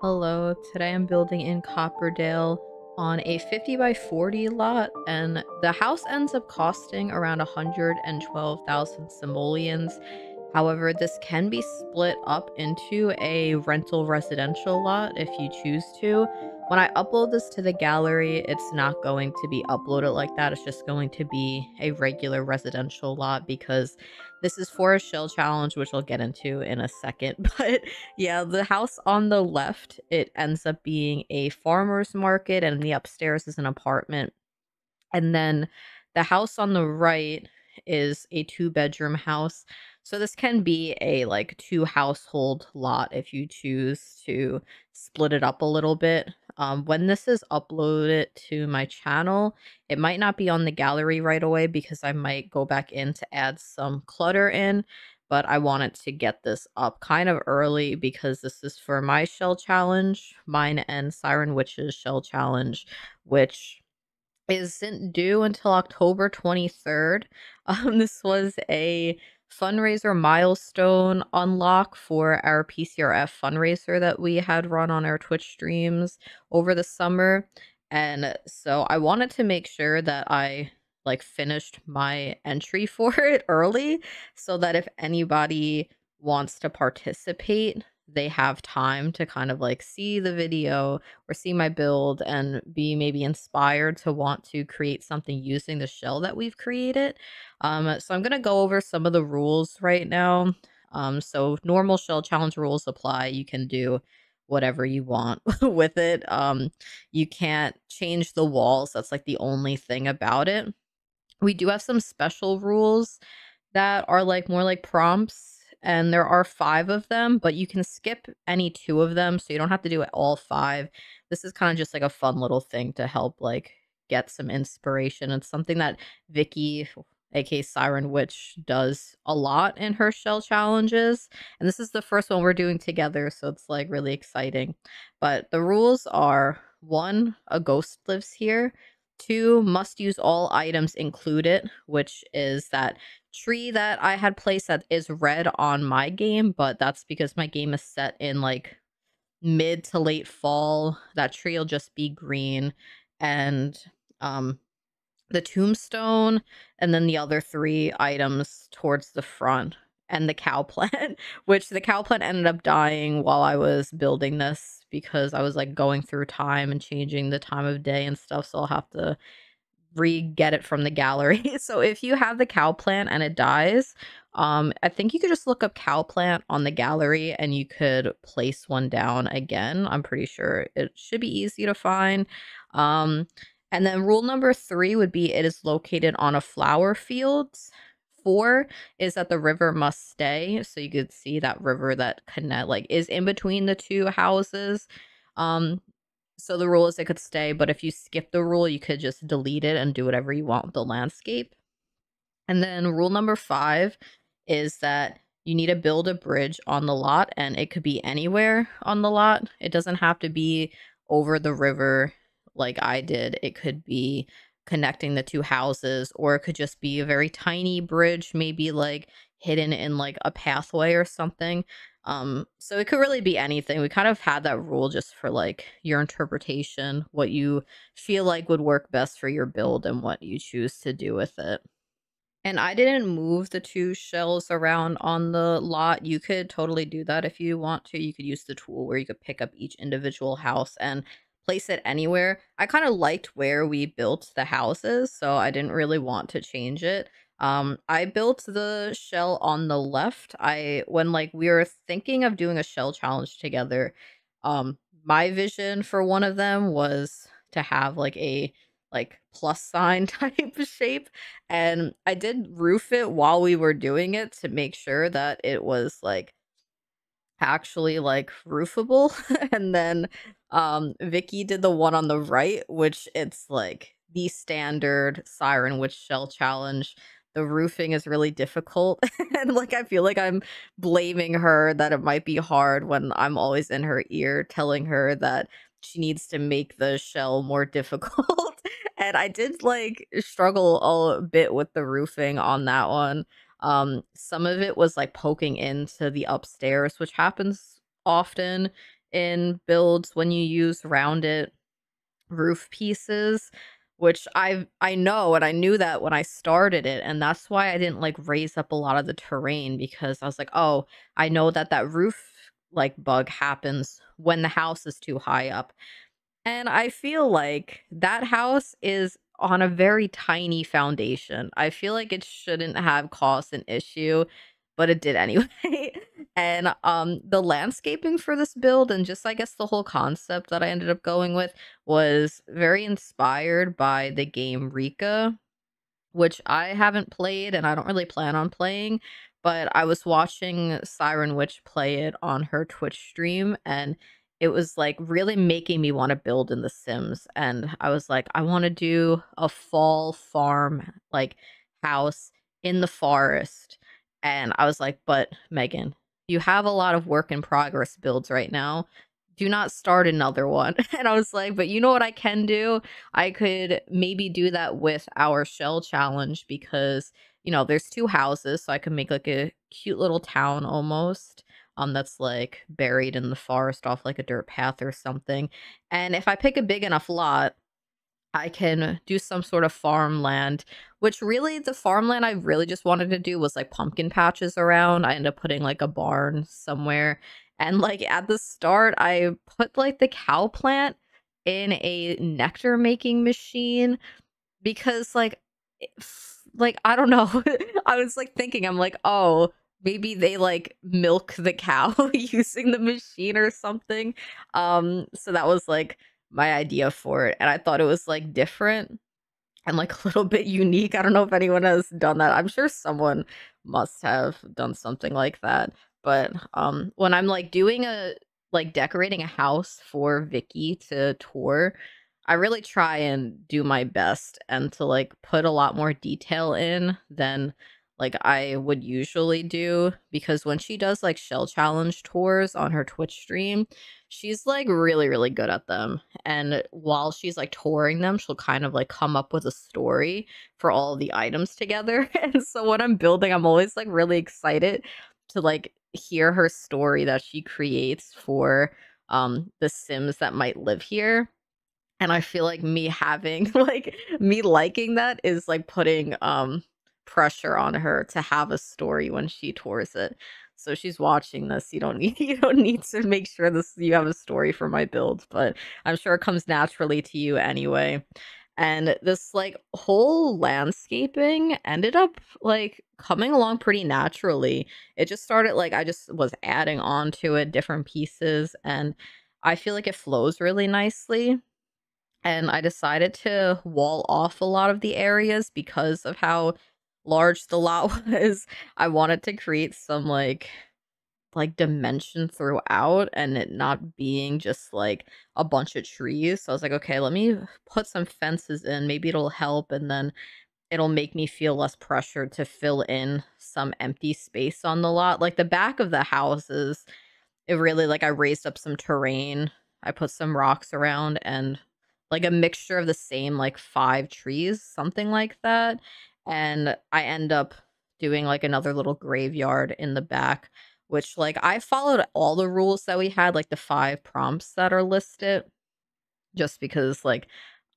Hello, today I'm building in Copperdale on a 50 by 40 lot, and the house ends up costing around 112,000 simoleons. However, this can be split up into a rental residential lot if you choose to. When I upload this to the gallery, it's not going to be uploaded like that. It's just going to be a regular residential lot because this is for a shell challenge, which I'll get into in a second. But yeah, the house on the left, it ends up being a farmer's market, and the upstairs is an apartment. And then the house on the right is a two-bedroom house. So this can be a like two household lot if you choose to split it up a little bit. When this is uploaded to my channel, it might not be on the gallery right away because I might go back in to add some clutter in, but I wanted to get this up kind of early because this is for my shell challenge, mine and Siren Witch's shell challenge, which isn't due until October 23rd. This was a fundraiser milestone unlock for our PCRF fundraiser that we had run on our Twitch streams over the summer, and so I wanted to make sure that I like finished my entry for it early so that if anybody wants to participate, they have time to kind of like see the video or see my build and be maybe inspired to want to create something using the shell that we've created. So I'm going to go over some of the rules right now. So normal shell challenge rules apply. You can do whatever you want with it. You can't change the walls. That's like the only thing about it. We do have some special rules that are like more like prompts. And there are 5 of them, but you can skip any 2 of them, so you don't have to do it all 5. This is kind of just like a fun little thing to help like get some inspiration. It's something that Vicky, aka Siren Witch, does a lot in her shell challenges, and this is the first one we're doing together, so it's like really exciting. But the rules are: 1, a ghost lives here. 2, must use all items included, which is that tree that I had placed that is red on my game, but that's because my game is set in like mid to late fall. That tree will just be green, and the tombstone, and then the other 3 items towards the front, and the cow plant, which the cow plant ended up dying while I was building this because I was like going through time and changing the time of day and stuff, so I'll have to re-get it from the gallery. So if you have the cow plant and it dies, I think you could just look up cow plant on the gallery and you could place one down again. I'm pretty sure it should be easy to find. And then rule number 3 would be it is located on a flower field. 4 is that the river must stay, so you could see that river that connect like is in between the two houses. So the rule is it could stay, but if you skip the rule, you could just delete it and do whatever you want with the landscape. And then rule number 5 is that you need to build a bridge on the lot, and it could be anywhere on the lot. It doesn't have to be over the river like I did. It could be connecting the two houses, or it could just be a very tiny bridge, maybe like hidden in like a pathway or something. So it could really be anything. We kind of had that rule just for like your interpretation, what you feel like would work best for your build and what you choose to do with it. And I didn't move the 2 shells around on the lot. You could totally do that if you want to. You could use the tool where you could pick up each individual house and place it anywhere. I kind of liked where we built the houses, so I didn't really want to change it. I built the shell on the left. When like we were thinking of doing a shell challenge together, my vision for one of them was to have like a like plus sign type shape, and I did roof it while we were doing it to make sure that it was like actually like roofable. And then Vicky did the one on the right, which it's like the standard Siren Witch shell challenge. The roofing is really difficult, and like I feel like I'm blaming her that it might be hard when I'm always in her ear telling her that she needs to make the shell more difficult. And I did like struggle a bit with the roofing on that one. Some of it was like poking into the upstairs, which happens often in builds when you use rounded roof pieces, which I know, and I knew that when I started it, and that's why I didn't like raise up a lot of the terrain, because I was like, oh, I know that that roof like bug happens when the house is too high up. And I feel like that house is on a very tiny foundation. I feel like it shouldn't have caused an issue, but it did anyway. And the landscaping for this build, and just I guess the whole concept that I ended up going with, was very inspired by the game Rika, which I haven't played and I don't really plan on playing, but I was watching Siren Witch play it on her Twitch stream, and it was like really making me want to build in The Sims. And I was like, I want to do a fall farm like house in the forest. And I was like, but Megan, you have a lot of work in progress builds right now. Do not start another one. And I was like, but you know what I can do? I could maybe do that with our shell challenge, because, you know, there's two houses. So I could make like a cute little town almost that's like buried in the forest off like a dirt path or something. And if I pick a big enough lot, I can do some sort of farmland, which really the farmland I really just wanted to do was like pumpkin patches around. I ended up putting like a barn somewhere. And like at the start, I put like the cow plant in a nectar making machine, because like, I don't know. I was like thinking, I'm like, oh, maybe they like milk the cow using the machine or something. So that was like my idea for it, and I thought it was like different and like a little bit unique. I don't know if anyone has done that. I'm sure someone must have done something like that. But when I'm like doing a like decorating a house for Vicky to tour, I really try and do my best and to like put a lot more detail in than like I would usually do, because when she does like shell challenge tours on her Twitch stream, she's like really good at them. And while she's like touring them, she'll kind of like come up with a story for all the items together. And so when I'm building, I'm always like really excited to like hear her story that she creates for the Sims that might live here. And I feel like me having like me liking that is like putting pressure on her to have a story when she tours it. So she's watching this. You don't need to make sure this you have a story for my build, but I'm sure it comes naturally to you anyway. And this like whole landscaping ended up like coming along pretty naturally. It just started like I just was adding on to it different pieces, and I feel like it flows really nicely. And I decided to wall off a lot of the areas because of how large the lot was. I wanted to create some like dimension throughout, and it not being just like a bunch of trees. So I was like, okay, let me put some fences in, maybe it'll help, and then it'll make me feel less pressured to fill in some empty space on the lot. Like the back of the houses, it really like I raised up some terrain, I put some rocks around, and like a mixture of the same like 5 trees, something like that. And I end up doing like another little graveyard in the back, which like I followed all the rules that we had, like the 5 prompts that are listed, just because like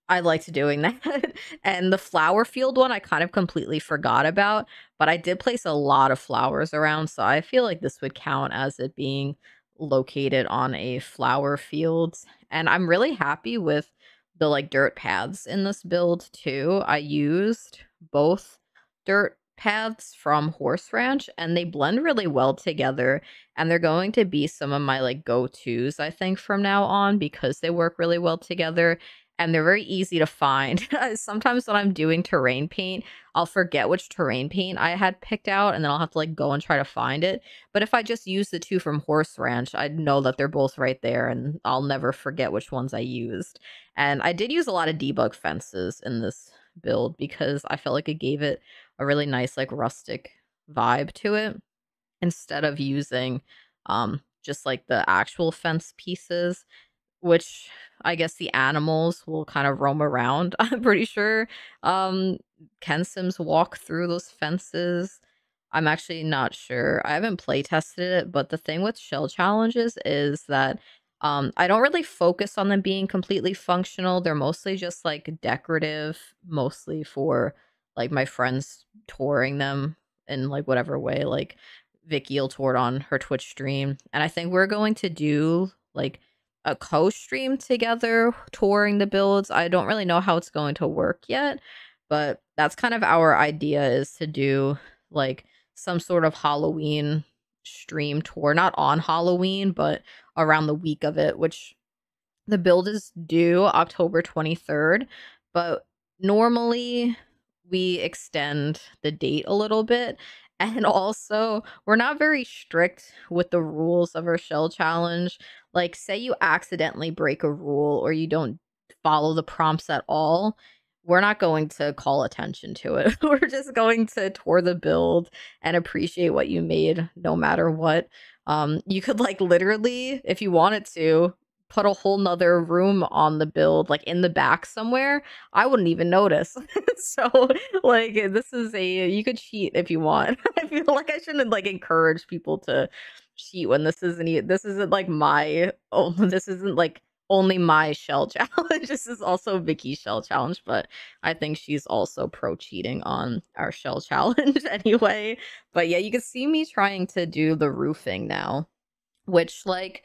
I liked doing that. And the flower field one I kind of completely forgot about, but I did place a lot of flowers around. So I feel like this would count as it being located on a flower field. And I'm really happy with the like dirt paths in this build too. I used both dirt paths from Horse Ranch, and they blend really well together, and they're going to be some of my like go-tos I think from now on, because they work really well together and they're very easy to find. Sometimes when I'm doing terrain paint, I'll forget which terrain paint I had picked out, and then I'll have to like go and try to find it. But if I just use the 2 from Horse Ranch, I know that they're both right there, and I'll never forget which ones I used. And I did use a lot of debug fences in this build because I felt like it gave it a really nice like rustic vibe to it, instead of using just like the actual fence pieces, which I guess the animals will kind of roam around. I'm pretty sure can Sims walk through those fences? I'm actually not sure. I haven't play tested it, but the thing with shell challenges is that I don't really focus on them being completely functional. They're mostly just like decorative, mostly for like my friends touring them in like whatever way. Like Vicky will tour it on her Twitch stream. And I think we're going to do like a co-stream together touring the builds. I don't really know how it's going to work yet, but that's kind of our idea, is to do like some sort of Halloween stream tour, not on Halloween, but around the week of it, which the build is due October 23rd, but normally we extend the date a little bit. And also, we're not very strict with the rules of our shell challenge. Like, say you accidentally break a rule or you don't follow the prompts at all, we're not going to call attention to it. We're just going to tour the build and appreciate what you made no matter what. You could, like, literally, if you wanted to, put a whole nother room on the build, like in the back somewhere. I wouldn't even notice. So like, this is a, you could cheat if you want. I feel like I shouldn't like encourage people to cheat when this isn't like only my shell challenge. This is also Vicky's shell challenge, but I think she's also pro cheating on our shell challenge anyway. But yeah, you can see me trying to do the roofing now, which like,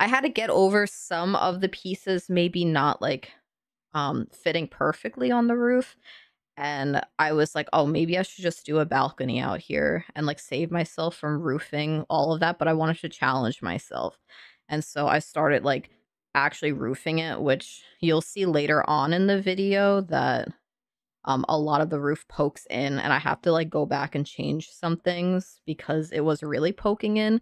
I had to get over some of the pieces maybe not like fitting perfectly on the roof. And I was like, oh, maybe I should just do a balcony out here and like save myself from roofing all of that. But I wanted to challenge myself. And so I started like actually roofing it, which you'll see later on in the video that a lot of the roof pokes in, and I have to like go back and change some things because it was really poking in.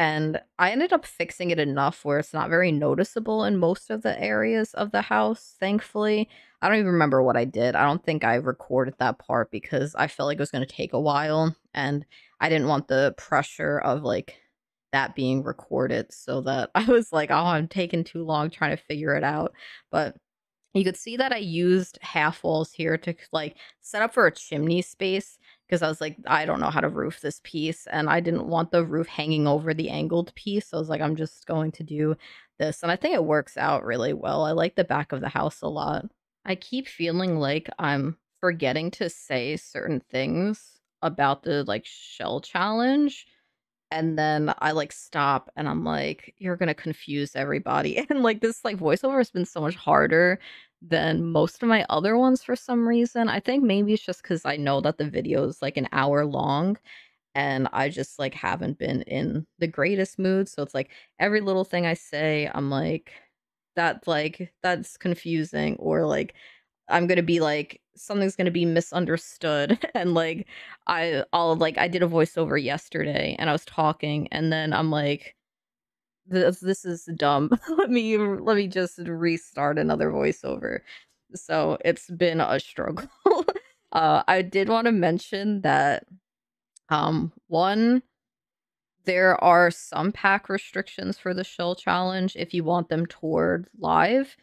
And I ended up fixing it enough where it's not very noticeable in most of the areas of the house, thankfully. I don't even remember what I did. I don't think I recorded that part because I felt like it was going to take a while. And I didn't want the pressure of like that being recorded, so that I was like, oh, I'm taking too long trying to figure it out. But you could see that I used half walls here to like set up for a chimney space, because I was like, I don't know how to roof this piece, and I didn't want the roof hanging over the angled piece. So I was like, I'm just going to do this. And I think it works out really well. I like the back of the house a lot. I keep feeling like I'm forgetting to say certain things about the like shell challenge. And then I like stop and I'm like, you're going to confuse everybody. And like this like voiceover has been so much harder than most of my other ones for some reason. I think maybe it's just because I know that the video is like an hour long and I just like haven't been in the greatest mood. So it's like every little thing I say, I'm like that's confusing, or like I'm going to be like something's going to be misunderstood. And like I did a voiceover yesterday and I was talking and then I'm like, this is dumb. let me just restart another voiceover. So it's been a struggle. I did want to mention that one, there are some pack restrictions for the shell challenge if you want them toured live.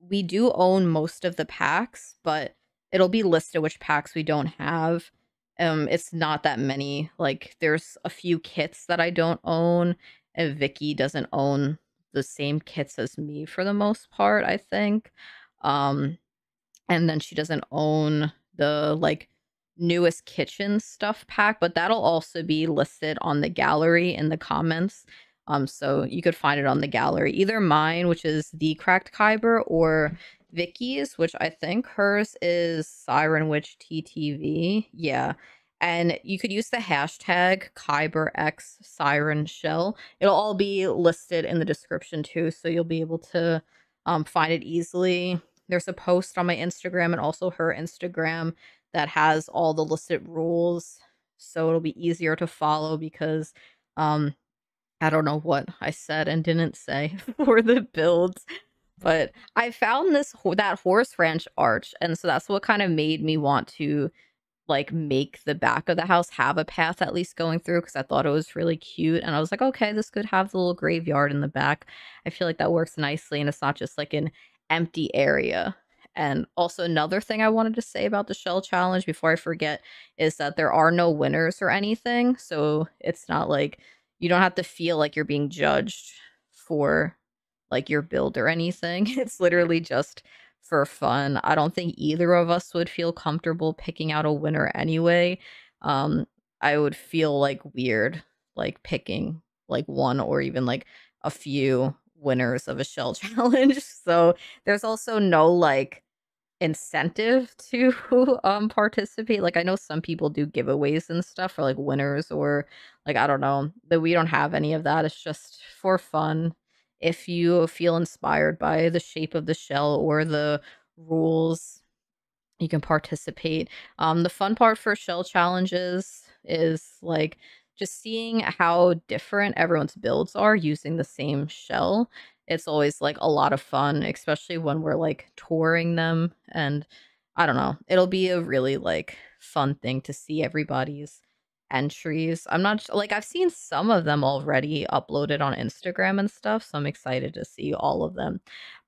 We do own most of the packs, but it'll be listed which packs we don't have. It's not that many. Like there's a few kits that I don't own. And Vicky doesn't own the same kits as me for the most part, I think. And then she doesn't own the like newest kitchen stuff pack, but that'll also be listed on the gallery in the comments. So you could find it on the gallery, either mine, which is The Cracked Kyber, or Vicky's, which I think hers is Siren Witch TTV. Yeah. And you could use the hashtag KyberX Siren Shell. It'll all be listed in the description too, so you'll be able to find it easily. There's a post on my Instagram and also her Instagram that has all the listed rules, so it'll be easier to follow because I don't know what I said and didn't say for the builds. But I found that Horse Ranch arch, and so that's what kind of made me want to like make the back of the house have a path at least going through, because I thought it was really cute. And I was like, okay, this could have the little graveyard in the back. I feel like that works nicely and it's not just like an empty area. And also another thing I wanted to say about the shell challenge before I forget is that there are no winners or anything. So it's not like you don't have to feel like you're being judged for like your build or anything. It's literally just for fun. I don't think either of us would feel comfortable picking out a winner anyway. I would feel like weird like picking like one or even like a few winners of a shell challenge. So there's also no like incentive to participate. Like I know some people do giveaways and stuff for like winners or like I don't know, that we don't have any of that. It's just for fun. If you feel inspired by the shape of the shell or the rules, you can participate. The fun part for shell challenges is like just seeing how different everyone's builds are using the same shell. It's always like a lot of fun, especially when we're like touring them. And I don't know, it'll be a really like fun thing to see everybody's entries. I'm not like, I've seen some of them already uploaded on Instagram and stuff, so I'm excited to see all of them.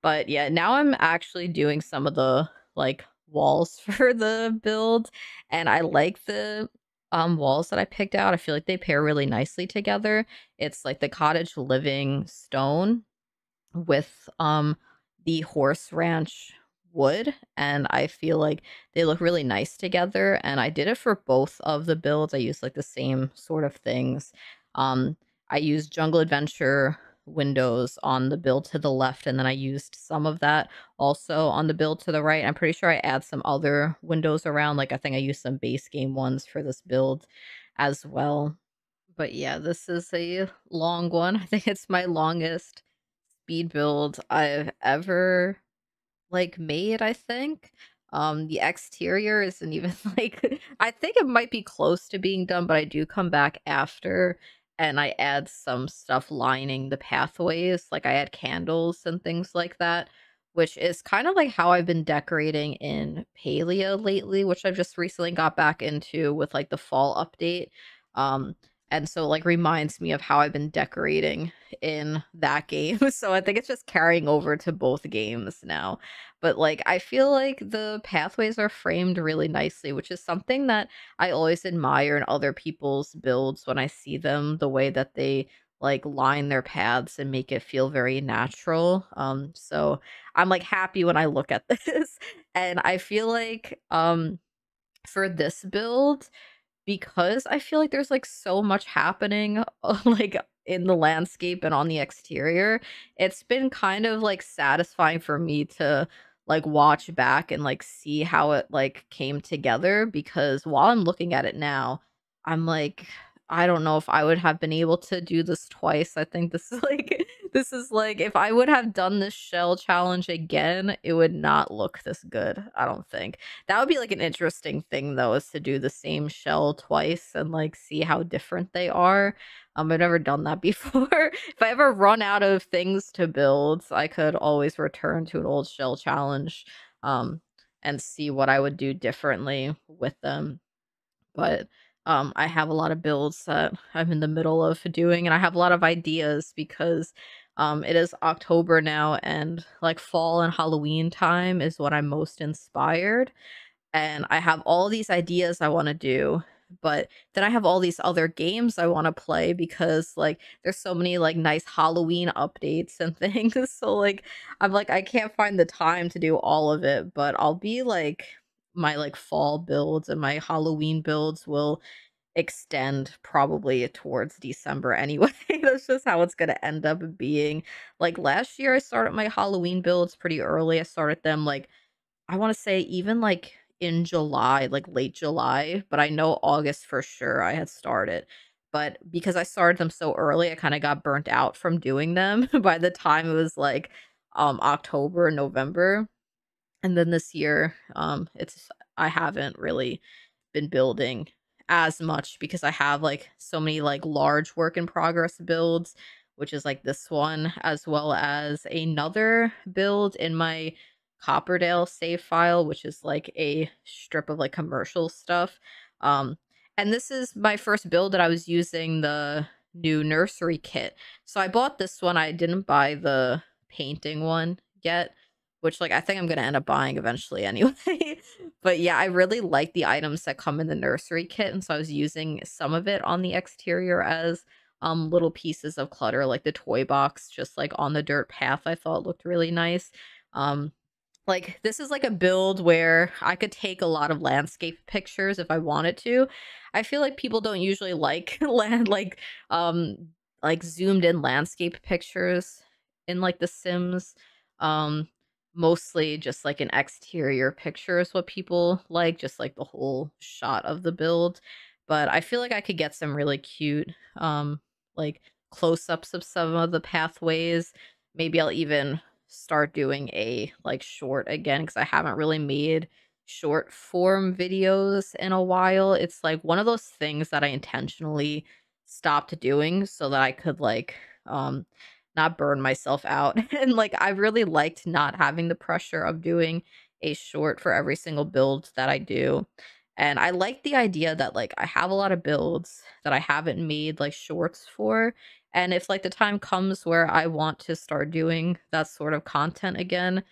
But yeah, now I'm actually doing some of the like walls for the build, and I like the walls that I picked out. I feel like they pair really nicely together. It's like the Cottage Living stone with the Horse Ranch wood, and I feel like they look really nice together. And I did it for both of the builds. I used like the same sort of things. I used Jungle Adventure windows on the build to the left, and then I used some of that also on the build to the right. I'm pretty sure I add some other windows around, like I think I used some base game ones for this build as well. But yeah, this is a long one. I think it's my longest speed build I've ever like made, I think. The exterior isn't even like, I think it might be close to being done, but I do come back after and I add some stuff lining the pathways. Like I add candles and things like that, which is kind of like how I've been decorating in Palia lately, which I've just recently got back into with like the fall update. And so like reminds me of how I've been decorating in that game. So I think it's just carrying over to both games now. But like I feel like the pathways are framed really nicely, which is something that I always admire in other people's builds when I see them, the way that they like line their paths and make it feel very natural. So I'm like happy when I look at this. And I feel like for this build, because I feel like there's like so much happening like in the landscape and on the exterior, it's been kind of like satisfying for me to like watch back and like see how it like came together. Because while I'm looking at it now, I'm like, I don't know if I would have been able to do this twice. I think this is like this is like, if I would have done this shell challenge again, it would not look this good, I don't think. That would be like an interesting thing though, is to do the same shell twice and like see how different they are. I've never done that before. If I ever run out of things to build, I could always return to an old shell challenge and see what I would do differently with them. But I have a lot of builds that I'm in the middle of doing, and I have a lot of ideas because it is October now, and like fall and Halloween time is when I'm most inspired. And I have all these ideas I want to do, but then I have all these other games I want to play because like there's so many like nice Halloween updates and things. So like I'm like, I can't find the time to do all of it, but I'll be like, my like fall builds and my Halloween builds will extend probably towards December anyway. That's just how it's gonna end up being. Like last year I started my Halloween builds pretty early. I started them like, I want to say even like in July, like late July, but I know August for sure I had started. But because I started them so early, I kind of got burnt out from doing them by the time it was like October, November. And then this year, I haven't really been building as much because I have like so many like large work in progress builds, which is like this one, as well as another build in my Copperdale save file, which is like a strip of like commercial stuff. And this is my first build that I was using the new nursery kit. So I bought this one. I didn't buy the painting one yet, which like I think I'm going to end up buying eventually anyway. But yeah, I really like the items that come in the nursery kit. And so I was using some of it on the exterior as little pieces of clutter, like the toy box, just like on the dirt path. I thought looked really nice. Like, this is like a build where I could take a lot of landscape pictures if I wanted to. I feel like people don't usually like zoomed in landscape pictures in like The Sims. Mostly just like an exterior picture is what people like, just like the whole shot of the build. But I feel like I could get some really cute like close-ups of some of the pathways. Maybe I'll even start doing a like short again, because I haven't really made short form videos in a while. It's like one of those things that I intentionally stopped doing so that I could like not burn myself out. And like, I really liked not having the pressure of doing a short for every single build that I do. And I like the idea that like I have a lot of builds that I haven't made like shorts for. And if like the time comes where I want to start doing that sort of content again,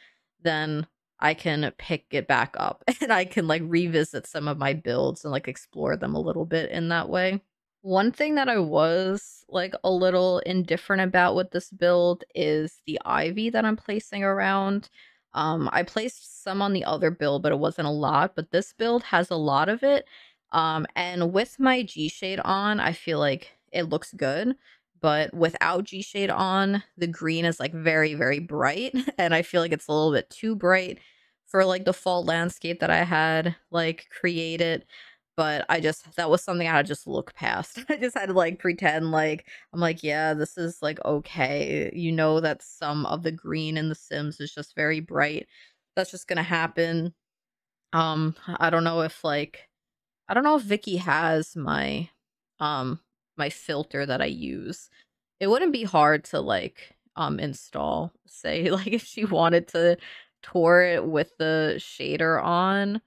then I can pick it back up and I can like revisit some of my builds and like explore them a little bit in that way. One thing that I was like a little indifferent about with this build is the ivy that I'm placing around. I placed some on the other build, but it wasn't a lot, but this build has a lot of it. And with my G-Shade on, I feel like it looks good. But without G-Shade on, the green is like very, very bright. And I feel like it's a little bit too bright for like the fall landscape that I had like created. But I just, that was something I had to just look past. I just had to like pretend like, I'm like, yeah, this is like okay. You know that some of the green in The Sims is just very bright. That's just gonna happen. I don't know if like, I don't know if Vicky has my, my filter that I use. It wouldn't be hard to like install, say like if she wanted to tour it with the shader on.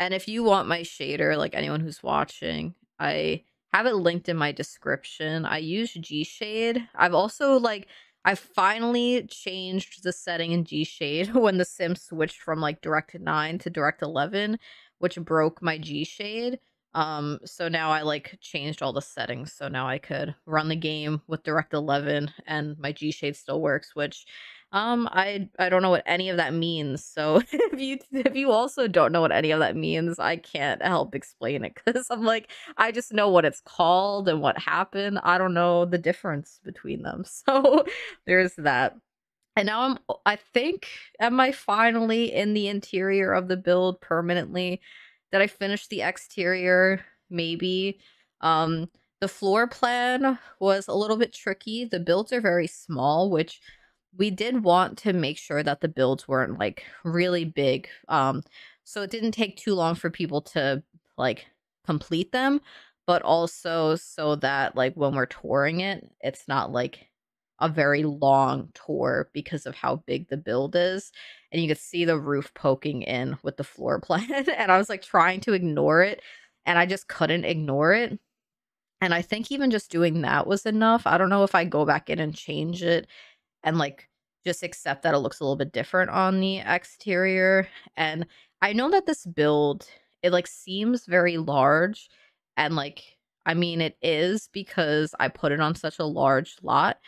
And if you want my shader, like anyone who's watching, I have it linked in my description. I use G-Shade. I've also like, I finally changed the setting in G-Shade when The Sims switched from like Direct 9 to Direct 11, which broke my G-Shade. So now I like changed all the settings, so now I could run the game with Direct 11 and my G-Shade still works, which I don't know what any of that means. So if you also don't know what any of that means, I can't help explain it, because I'm like, I just know what it's called and what happened. I don't know the difference between them. So there's that. And now am I finally in the interior of the build permanently? Did I finish the exterior? Maybe. The floor plan was a little bit tricky. The builds are very small, which we did want to make sure that the builds weren't like really big. So it didn't take too long for people to like complete them, but also so that like when we're touring it, it's not like a very long tour because of how big the build is. And you could see the roof poking in with the floor plan. And I was like trying to ignore it, and I just couldn't ignore it. And I think even just doing that was enough. I don't know if I go back in and change it and like just accept that it looks a little bit different on the exterior. And I know that this build, it like seems very large, and like, I mean, it is because I put it on such a large lot.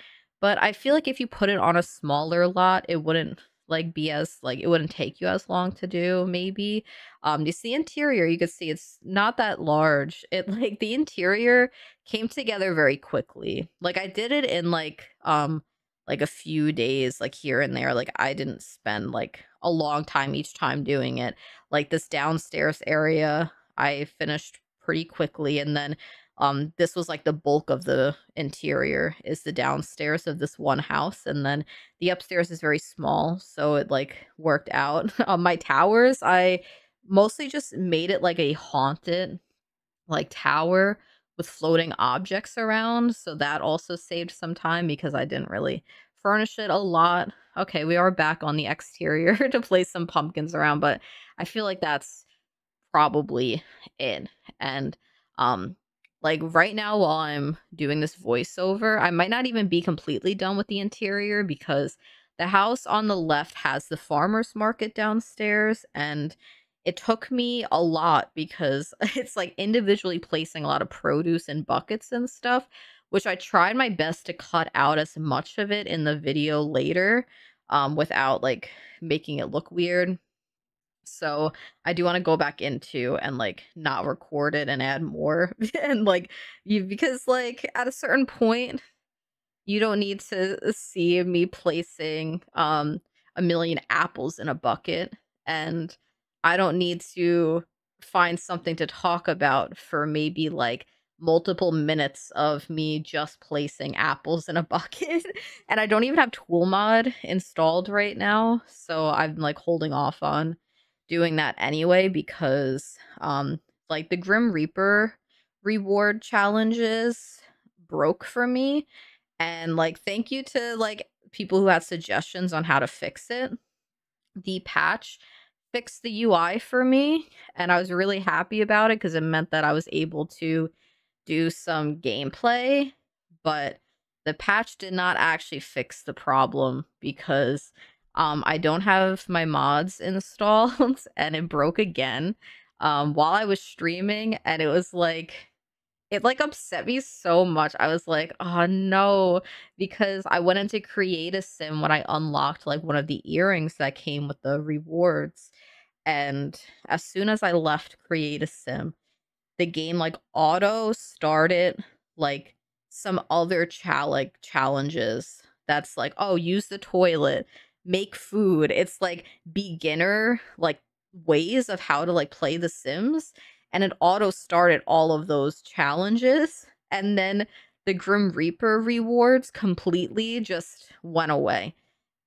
But I feel like if you put it on a smaller lot, it wouldn't like be as like, it wouldn't take you as long to do, maybe. You see the interior, you can see it's not that large. It like, the interior came together very quickly. Like I did it in like a few days, like here and there. Like I didn't spend like a long time each time doing it. Like this downstairs area, I finished pretty quickly, and then this was like the bulk of the interior is the downstairs of this one house, and then the upstairs is very small, so it like worked out. My towers, I mostly just made it like a haunted like tower with floating objects around, so that also saved some time because I didn't really furnish it a lot. Okay, we are back on the exterior to place some pumpkins around, but I feel like that's probably it. And like right now while I'm doing this voiceover, I might not even be completely done with the interior, because the house on the left has the farmer's market downstairs, and it took me a lot because it's like individually placing a lot of produce in buckets and stuff, which I tried my best to cut out as much of it in the video later without like making it look weird. So I do want to go back into and like not record it and add more and like because like at a certain point you don't need to see me placing a million apples in a bucket, and I don't need to find something to talk about for maybe like multiple minutes of me just placing apples in a bucket. And I don't even have Tool Mod installed right now, so I'm like holding off on doing that anyway, because like the Grim Reaper reward challenges broke for me, and like thank you to like people who had suggestions on how to fix it. The patch fixed the UI for me, and I was really happy about it because it meant that I was able to do some gameplay, but the patch did not actually fix the problem because I don't have my mods installed and it broke again while I was streaming, and it was like it like upset me so much. I was like, oh no, because I went into create a sim when I unlocked like one of the earrings that came with the rewards, and as soon as I left create a sim, the game like auto started like some other challenges that's like, oh, use the toilet, make food. It's like beginner like ways of how to like play The Sims, and it auto started all of those challenges, and then the Grim Reaper rewards completely just went away,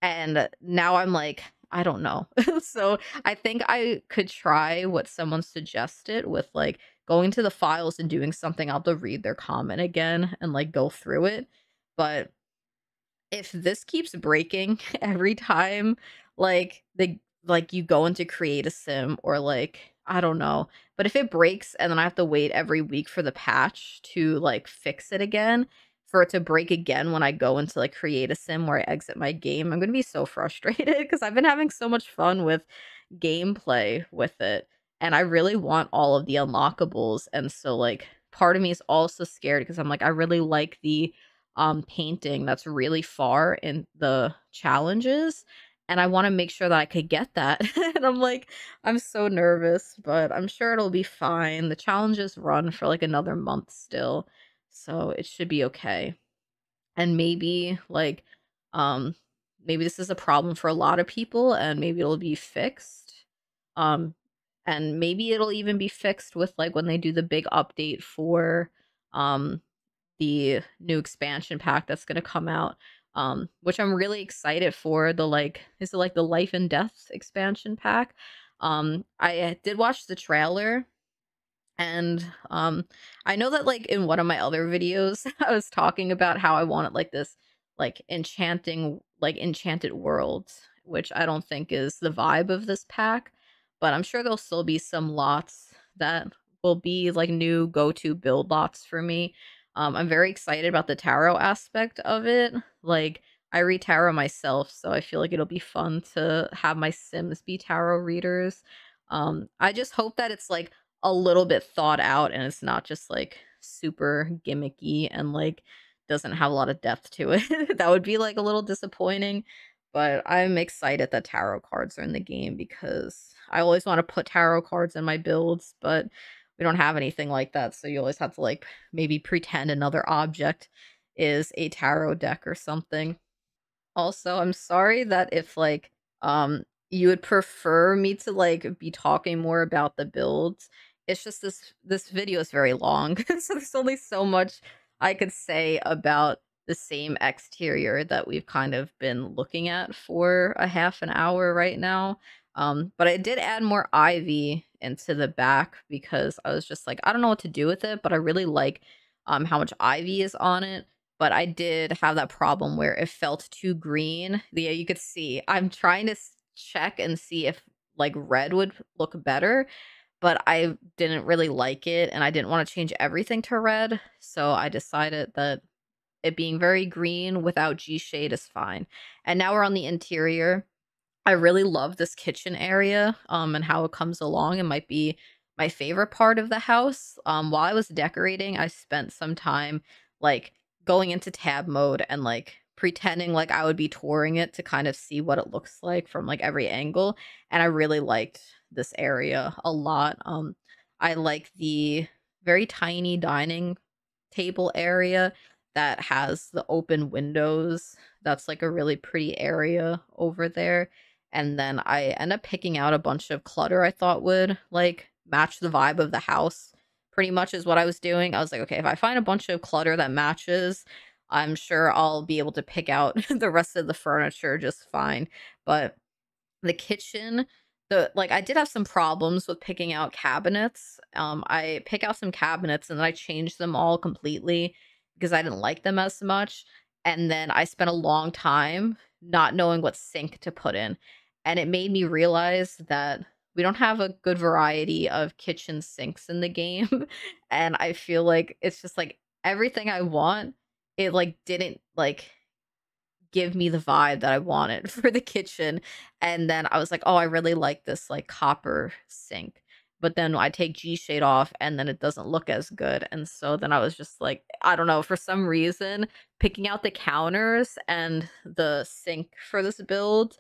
and now I'm like, I don't know. So I think I could try what someone suggested with like going to the files and doing something. I'll have to read their comment again and like go through it. But if this keeps breaking every time, like you go into create a sim or like, I don't know, but if it breaks and then I have to wait every week for the patch to like fix it again, for it to break again when I go into like create a sim where I exit my game, I'm gonna be so frustrated because I've been having so much fun with gameplay with it, and I really want all of the unlockables. And so like part of me is also scared because I'm like, I really like the painting that's really far in the challenges, and I want to make sure that I could get that. And I'm like, I'm so nervous, but I'm sure it'll be fine. The challenges run for like another month still, so it should be okay. And maybe like maybe this is a problem for a lot of people, and maybe it'll be fixed, and maybe it'll even be fixed with like when they do the big update for the new expansion pack that's going to come out, which I'm really excited for. The like, is it like the Life and Death expansion pack? I did watch the trailer, and I know that like in one of my other videos I was talking about how I wanted like this like enchanted world, which I don't think is the vibe of this pack, but I'm sure there'll still be some lots that will be like new go-to build lots for me. I'm very excited about the tarot aspect of it. Like, I read tarot myself, so I feel like it'll be fun to have my Sims be tarot readers. I just hope that it's, like, a little bit thought out and it's not just, like, super gimmicky and, like, doesn't have a lot of depth to it. That would be, like, a little disappointing, but I'm excited that tarot cards are in the game because I always want to put tarot cards in my builds, but we don't have anything like that, so you always have to like maybe pretend another object is a tarot deck or something. Also, I'm sorry that if like you would prefer me to like be talking more about the builds, it's just this video is very long. So there's only so much I could say about the same exterior that we've kind of been looking at for a half an hour right now. But I did add more ivy into the back because I was just like, I don't know what to do with it, but I really like how much ivy is on it. But I did have that problem where it felt too green. Yeah, you could see I'm trying to check and see if like red would look better, but I didn't really like it and I didn't want to change everything to red, so I decided that it being very green without G-Shade is fine. And now we're on the interior. I really love this kitchen area and how it comes along. It might be my favorite part of the house. While I was decorating, I spent some time like going into tab mode and like pretending like I would be touring it to kind of see what it looks like from like every angle. And I really liked this area a lot. I like the very tiny dining table area that has the open windows. That's like a really pretty area over there. And then I end up picking out a bunch of clutter I thought would like match the vibe of the house, pretty much is what I was doing. I was like, okay, if I find a bunch of clutter that matches, I'm sure I'll be able to pick out the rest of the furniture just fine. But the kitchen, like I did have some problems with picking out cabinets. I pick out some cabinets and then I changed them all completely because I didn't like them as much. And then I spent a long time not knowing what sink to put in. And it made me realize that we don't have a good variety of kitchen sinks in the game. And I feel like it's just like everything I want, it like didn't like give me the vibe that I wanted for the kitchen. And then I was like, oh, I really like this like copper sink. But then I take G-Shade off and then it doesn't look as good. And so then I was just like, I don't know, for some reason, picking out the counters and the sink for this build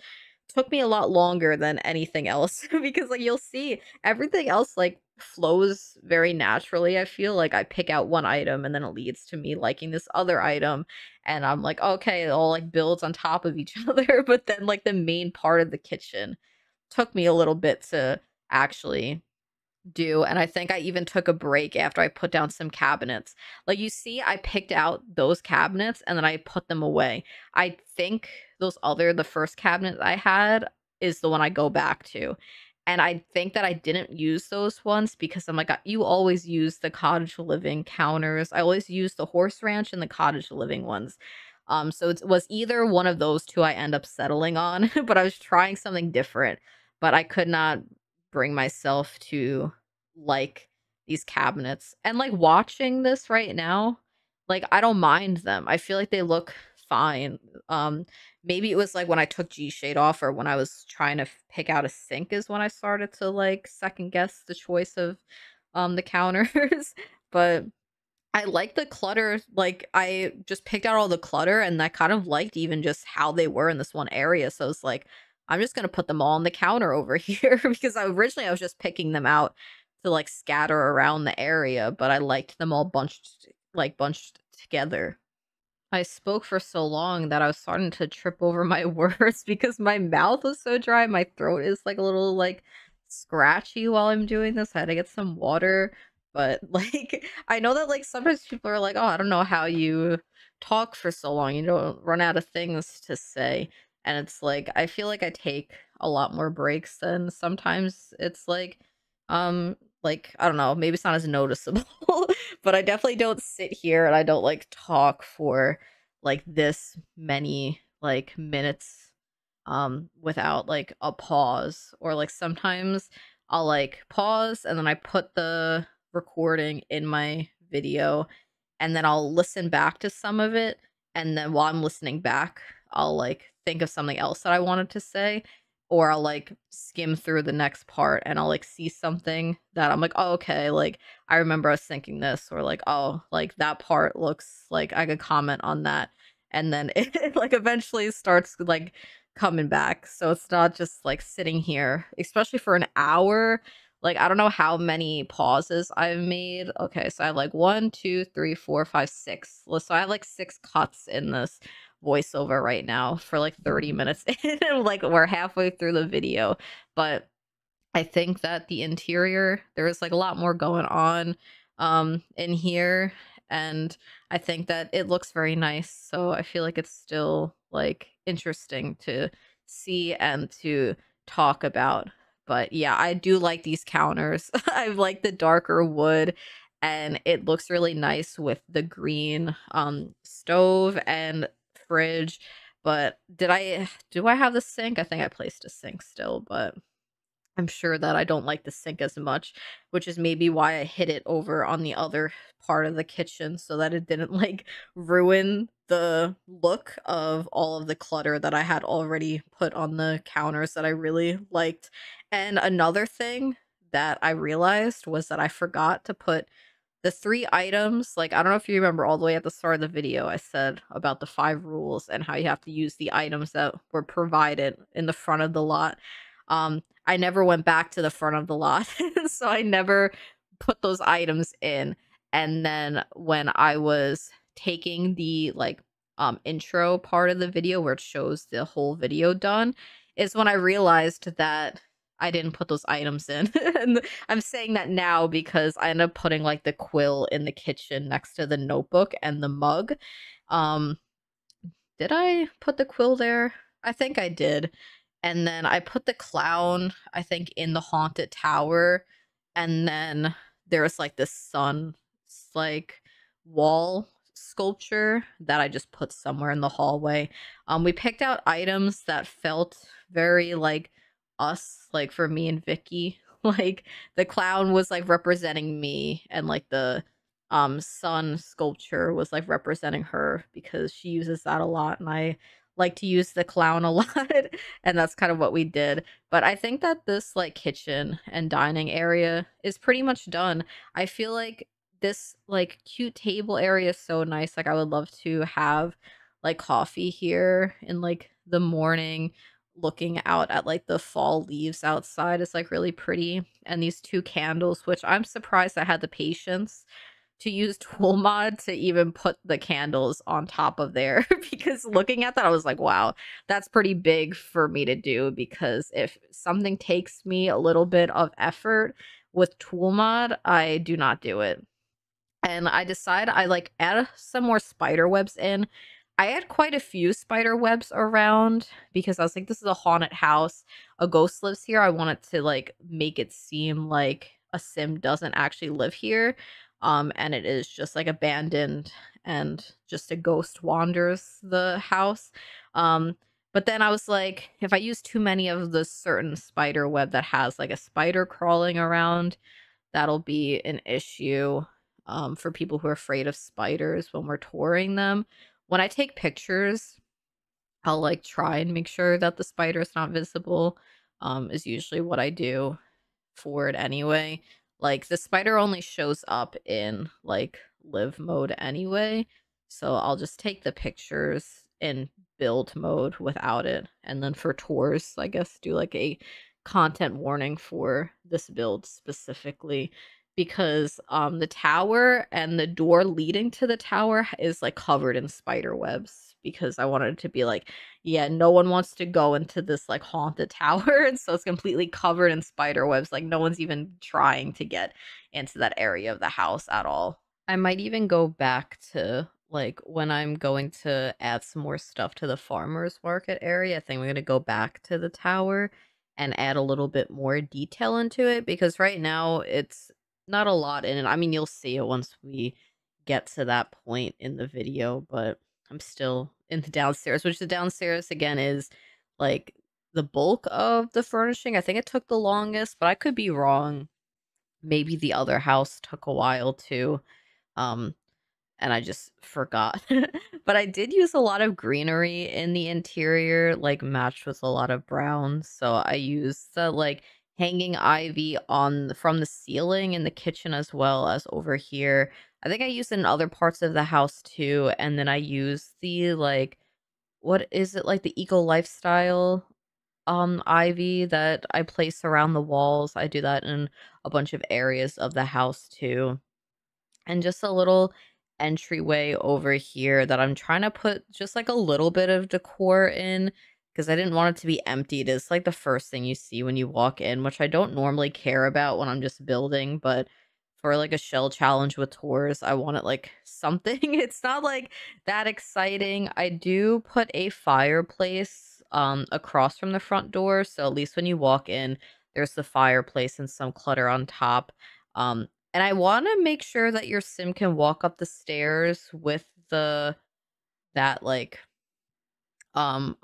took me a lot longer than anything else. Because like you'll see everything else like flows very naturally. I feel like I pick out one item and then it leads to me liking this other item. And I'm like, okay, it all like builds on top of each other. But then like the main part of the kitchen took me a little bit to actually do. And I think I even took a break after I put down some cabinets. Like you see, I picked out those cabinets and then I put them away. I think the first cabinet I had is the one I go back to. And I think that I didn't use those ones because I'm like, you always use the Cottage Living counters. I always use the Horse Ranch and the Cottage Living ones. So it was either one of those two I end up settling on, but I was trying something different, but I could not bring myself to like these cabinets. And like watching this right now, like I don't mind them. I feel like they look fine. Maybe it was like when I took G-Shade off or when I was trying to pick out a sink is when I started to like second guess the choice of the counters. But I like the clutter. Like I just picked out all the clutter and I kind of liked even just how they were in this one area. So it's like, I'm just going to put them all on the counter over here because originally I was just picking them out to like scatter around the area, but I liked them all bunched together. I spoke for so long that I was starting to trip over my words because my mouth was so dry. My throat is like a little like scratchy while I'm doing this. I had to get some water, but like I know that like sometimes people are like, oh, I don't know how you talk for so long. You don't run out of things to say. And it's like, I feel like I take a lot more breaks than sometimes it's like, I don't know, maybe it's not as noticeable, but I definitely don't sit here and I don't like talk for like this many like minutes without like a pause, or like sometimes I'll like pause and then I put the recording in my video and then I'll listen back to some of it. And then while I'm listening back, I'll like think of something else that I wanted to say, or I'll like skim through the next part and I'll like see something that I'm like, oh, okay, like I remember I was thinking this, or like, oh, like that part looks like I could comment on that. And then it like eventually starts like coming back. So it's not just like sitting here, especially for an hour. Like, I don't know how many pauses I've made. Okay, so I have like 1, 2, 3, 4, 5, 6. So I have like 6 cuts in this voiceover right now for like 30 minutes in. Like we're halfway through the video, but I think that the interior, there is like a lot more going on in here, and I think that it looks very nice. So I feel like it's still like interesting to see and to talk about. But yeah, I do like these counters. I like the darker wood, and it looks really nice with the green stove and fridge. But do I have the sink? I think I placed a sink still, but I'm sure that I don't like the sink as much, which is maybe why I hid it over on the other part of the kitchen so that it didn't like ruin the look of all of the clutter that I had already put on the counters that I really liked. And another thing that I realized was that I forgot to put the three items, like, I don't know if you remember all the way at the start of the video, I said about the 5 rules and how you have to use the items that were provided in the front of the lot. I never went back to the front of the lot, so I never put those items in. And then when I was taking the, like, intro part of the video where it shows the whole video done, is when I realized that I didn't put those items in. And I'm saying that now because I ended up putting, like, the quill in the kitchen next to the notebook and the mug. Did I put the quill there? I think I did. And then I put the clown, I think, in the haunted tower. And then there's, like, this sun, like, wall sculpture that I just put somewhere in the hallway. We picked out items that felt very, like, us, like, for me and Vicky. Like, the clown was, like, representing me, and, like, the sun sculpture was, like, representing her, because she uses that a lot and I like to use the clown a lot. And that's kind of what we did. But I think that this, like, kitchen and dining area is pretty much done. I feel like this, like, cute table area is so nice. Like, I would love to have, like, coffee here in, like, the morning, looking out at, like, the fall leaves outside. It's, like, really pretty. And these 2 candles, which I'm surprised I had the patience to use Tool Mod to even put the candles on top of there, because looking at that, I was like, wow, that's pretty big for me to do, because if something takes me a little bit of effort with Tool Mod, I do not do it. And I decide I, like, add some more spider webs in. I had quite a few spider webs around because I was like, this is a haunted house. A ghost lives here. I wanted to, like, make it seem like a sim doesn't actually live here. And it is just, like, abandoned and just a ghost wanders the house. But then I was like, if I use too many of the certain spider web that has, like, a spider crawling around, that'll be an issue for people who are afraid of spiders when we're touring them. When I take pictures, I'll, like, try and make sure that the spider is not visible, is usually what I do for it anyway. Like, the spider only shows up in, like, live mode anyway, so I'll just take the pictures in build mode without it. And then for tours, I guess, do, like, a content warning for this build specifically, because the tower and the door leading to the tower is, like, covered in spider webs, because I wanted it to be like, yeah, no one wants to go into this, like, haunted tower, and so it's completely covered in spider webs. Like, no one's even trying to get into that area of the house at all. I might even go back to, like, when I'm going to add some more stuff to the farmer's market area, I think I'm going to go back to the tower and add a little bit more detail into it, because right now it's not a lot in it. I mean, you'll see it once we get to that point in the video, but I'm still in the downstairs, which the downstairs, again, is, like, the bulk of the furnishing. I think it took the longest, but I could be wrong. Maybe the other house took a while too, and I just forgot. But I did use a lot of greenery in the interior, like, matched with a lot of browns. So I used the, like, hanging ivy on from the ceiling in the kitchen, as well as over here. I think I used it in other parts of the house too. And then I used the, like, what is it, like, the Eco Lifestyle ivy that I place around the walls. I do that in a bunch of areas of the house too. And just a little entryway over here that I'm trying to put just, like, a little bit of decor in, because I didn't want it to be emptied. It's, like, the first thing you see when you walk in, which I don't normally care about when I'm just building, but for, like, a shell challenge with tours, I wanted, like, something. It's not, like, that exciting. I do put a fireplace across from the front door, so at least when you walk in, there's the fireplace and some clutter on top. And I want to make sure that your sim can walk up the stairs with the like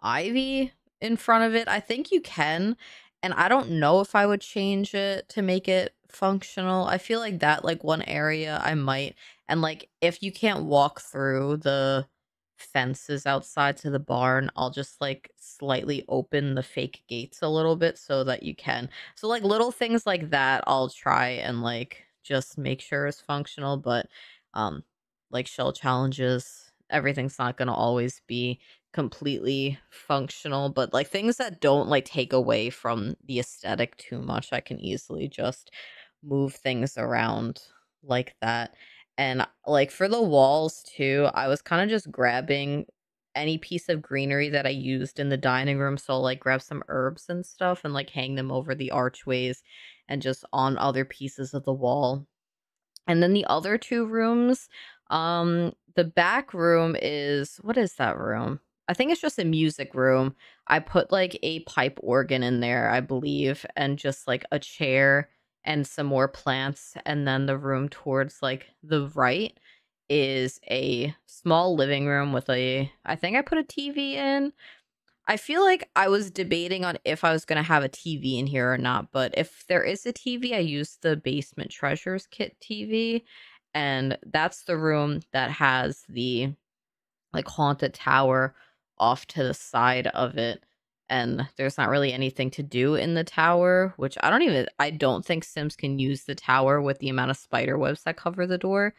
ivy in front of it. I think you can, and I don't know if I would change it to make it functional. I feel like that, like, one area I might. And, like, if you can't walk through the fences outside to the barn, I'll just, like, slightly open the fake gates a little bit so that you can. So, like, little things like that I'll try and, like, just make sure is functional, but like shell challenges, everything's not going to always be completely functional, but like things that don't like take away from the aesthetic too much, I can easily just move things around like that. And like for the walls too, I was kind of just grabbing any piece of greenery that I used in the dining room. So like grab some herbs and stuff and like hang them over the archways and just on other pieces of the wall. And then the other two rooms, the back room is, what is that room? I think it's just a music room. I put like a pipe organ in there, I believe, and just like a chair and some more plants. And then the room towards like the right is a small living room with a, I think I put a TV in. I feel like I was debating on if I was going to have a TV in here or not, but if there is a TV, I used the Basement Treasures Kit TV, and that's the room that has the like haunted tower off to the side of it. And there's not really anything to do in the tower, which I don't think Sims can use the tower with the amount of spider webs that cover the door.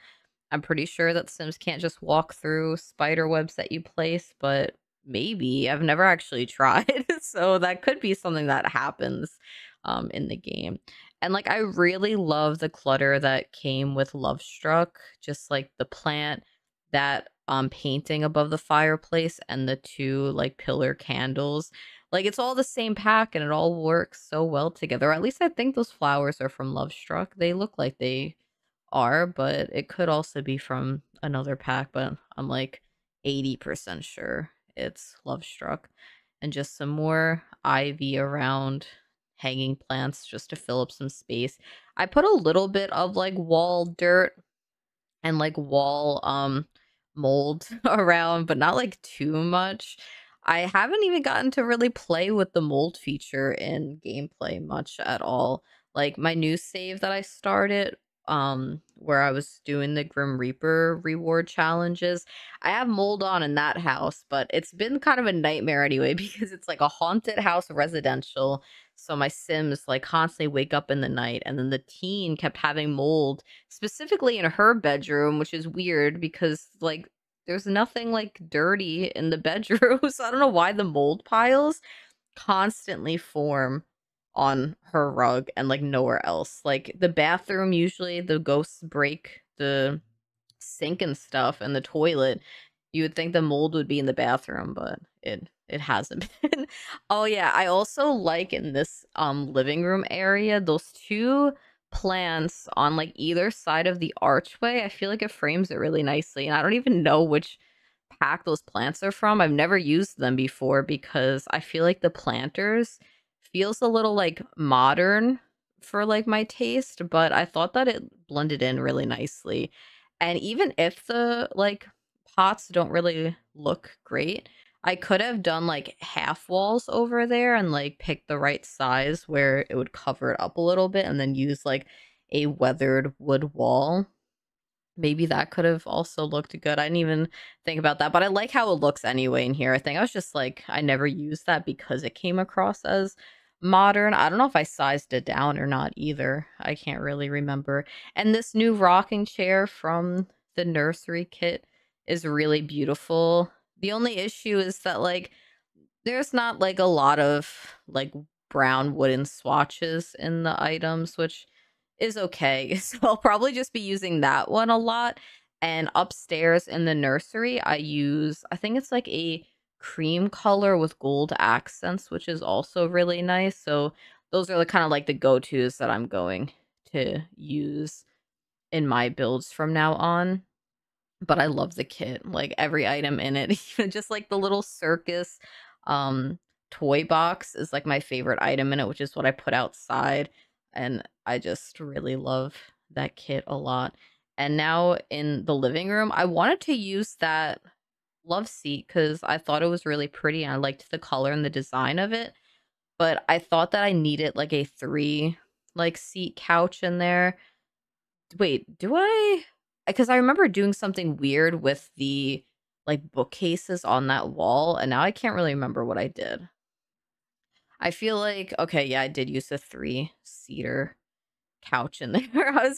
I'm pretty sure that Sims can't just walk through spider webs that you place, but maybe. I've never actually tried. So that could be something that happens in the game. And like, I really love the clutter that came with Lovestruck, just like the plant, that painting above the fireplace, and the two like pillar candles. Like, it's all the same pack and it all works so well together. Or at least I think those flowers are from Lovestruck. They look like they are, but it could also be from another pack, but I'm like 80% sure it's Lovestruck. And just some more ivy around, hanging plants just to fill up some space. I put a little bit of like wall dirt and like wall mold around, but not like too much. I haven't even gotten to really play with the mold feature in gameplay much at all. Like my new save that I started, where I was doing the Grim Reaper reward challenges, I have mold on in that house, but it's been kind of a nightmare anyway, because it's like a haunted house residential. So my Sims like constantly wake up in the night, and then the teen kept having mold specifically in her bedroom, which is weird because like there's nothing like dirty in the bedroom. So I don't know why the mold piles constantly form on her rug and like nowhere else. Like the bathroom, usually the ghosts break the sink and stuff and the toilet. You would think the mold would be in the bathroom, but it hasn't been. Oh yeah, I also like in this living room area, those two plants on like either side of the archway. I feel like it frames it really nicely, and I don't even know which pack those plants are from. I've never used them before because I feel like the planters feels a little like modern for like my taste, but I thought that it blended in really nicely. And even if the like pots don't really look great, I could have done like half walls over there and like picked the right size where it would cover it up a little bit, and then use like a weathered wood wall. Maybe that could have also looked good. I didn't even think about that, but I like how it looks anyway in here. I think I was just like, I never used that because it came across as modern. I don't know if I sized it down or not either. I can't really remember. And this new rocking chair from the nursery kit is really beautiful. The only issue is that like there's not like a lot of like brown wooden swatches in the items, which is okay. So I'll probably just be using that one a lot. And upstairs in the nursery, I use, I think it's like a cream color with gold accents, which is also really nice. So those are the kind of like the go-tos that I'm going to use in my builds from now on. But I love the kit, like every item in it, even just like the little circus toy box is like my favorite item in it, which is what I put outside. And I just really love that kit a lot. And now in the living room, I wanted to use that love seat because I thought it was really pretty and I liked the color and the design of it. But I thought that I needed like a three like seat couch in there. Wait, do I? Because I remember doing something weird with the like bookcases on that wall, and now I can't really remember what I did. I feel like, okay, yeah, I did use a three-seater couch in there. I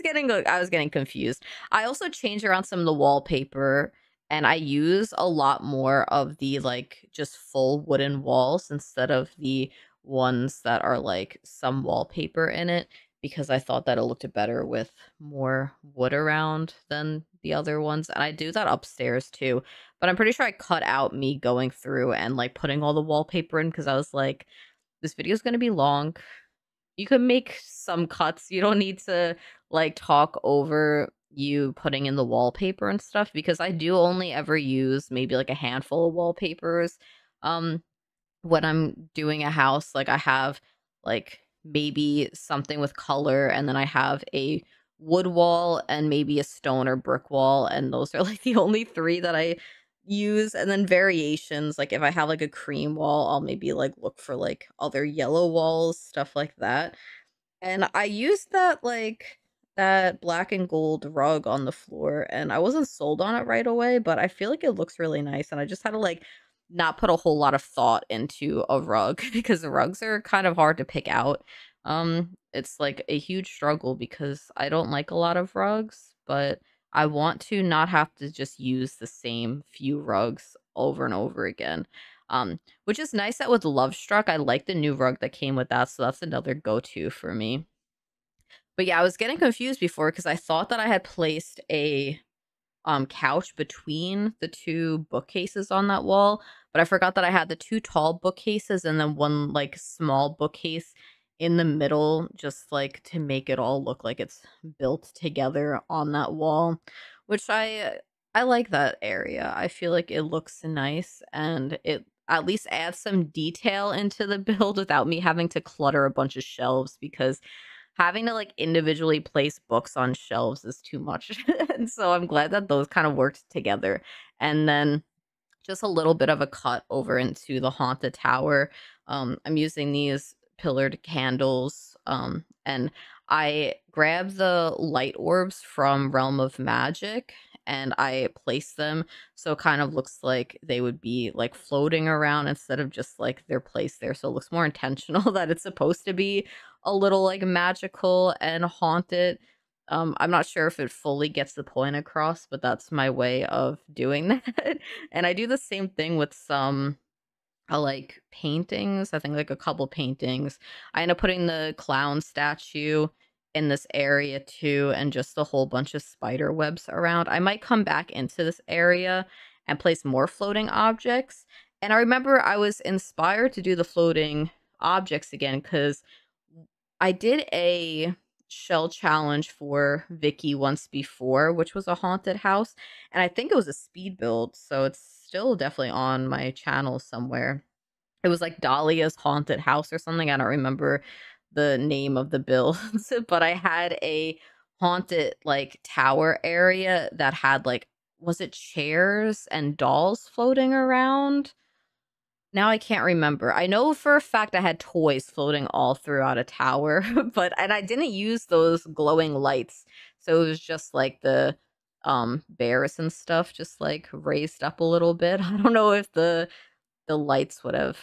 was getting confused. I also changed around some of the wallpaper, and I use a lot more of the like just full wooden walls instead of the ones that are like some wallpaper in it, because I thought that it looked better with more wood around than the other ones. And I do that upstairs too, but I'm pretty sure I cut out me going through and like putting all the wallpaper in, because I was like, this video is going to be long. You can make some cuts. You don't need to like talk over you putting in the wallpaper and stuff, because I do only ever use maybe like a handful of wallpapers when I'm doing a house. Like I have like maybe something with color, and then I have a wood wall and maybe a stone or brick wall, and those are like the only three that I use. And then variations, like if I have like a cream wall, I'll maybe like look for like other yellow walls, stuff like that. And I used that like that black and gold rug on the floor, and I wasn't sold on it right away, but I feel like it looks really nice, and I just had to like not put a whole lot of thought into a rug because the rugs are kind of hard to pick out. It's like a huge struggle because I don't like a lot of rugs, but I want to not have to just use the same few rugs over and over again. Which is nice that with Lovestruck, I like the new rug that came with that, so that's another go-to for me. But yeah, I was getting confused before because I thought that I had placed a couch between the two bookcases on that wall, but I forgot that I had the two tall bookcases and then one like small bookcase in the middle, just like to make it all look like it's built together on that wall, which I like that area. I feel like it looks nice, and it at least adds some detail into the build without me having to clutter a bunch of shelves, because having to like individually place books on shelves is too much. And so I'm glad that those kind of worked together. And then just a little bit of a cut over into the haunted tower. I'm using these pillared candles, and I grabbed the light orbs from Realm of Magic and I placed them so it kind of looks like they would be like floating around instead of just like they're placed there, so it looks more intentional that it's supposed to be a little like magical and haunted. I'm not sure if it fully gets the point across, but that's my way of doing that. And I do the same thing with some like paintings. I think like a couple paintings. I end up putting the clown statue in this area too, and just a whole bunch of spider webs around. I might come back into this area and place more floating objects. And I remember I was inspired to do the floating objects again because I did a shell challenge for Vicky once before, which was a haunted house, and I think it was a speed build, so it's still definitely on my channel somewhere. It was like Dahlia's haunted house or something. I don't remember the name of the build, but I had a haunted like tower area that had like, was it chairs and dolls floating around? Now I can't remember. I know for a fact I had toys floating all throughout a tower, but and I didn't use those glowing lights. So it was just like the bears and stuff just like raised up a little bit. I don't know if the lights would have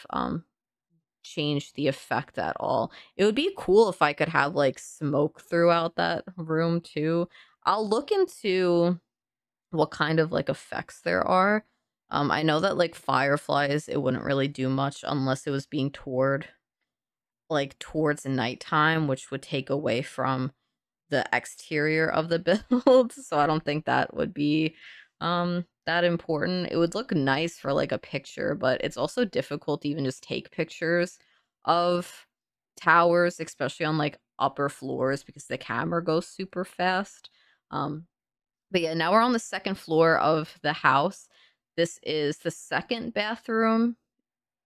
changed the effect at all. It would be cool if I could have like smoke throughout that room too. I'll look into what kind of like effects there are. I know that like fireflies, it wouldn't really do much unless it was being toured like towards nighttime, which would take away from the exterior of the build. So I don't think that would be that important. It would look nice for like a picture, but it's also difficult to even just take pictures of towers, especially on like upper floors, because the camera goes super fast. But yeah, now we're on the second floor of the house. This is the second bathroom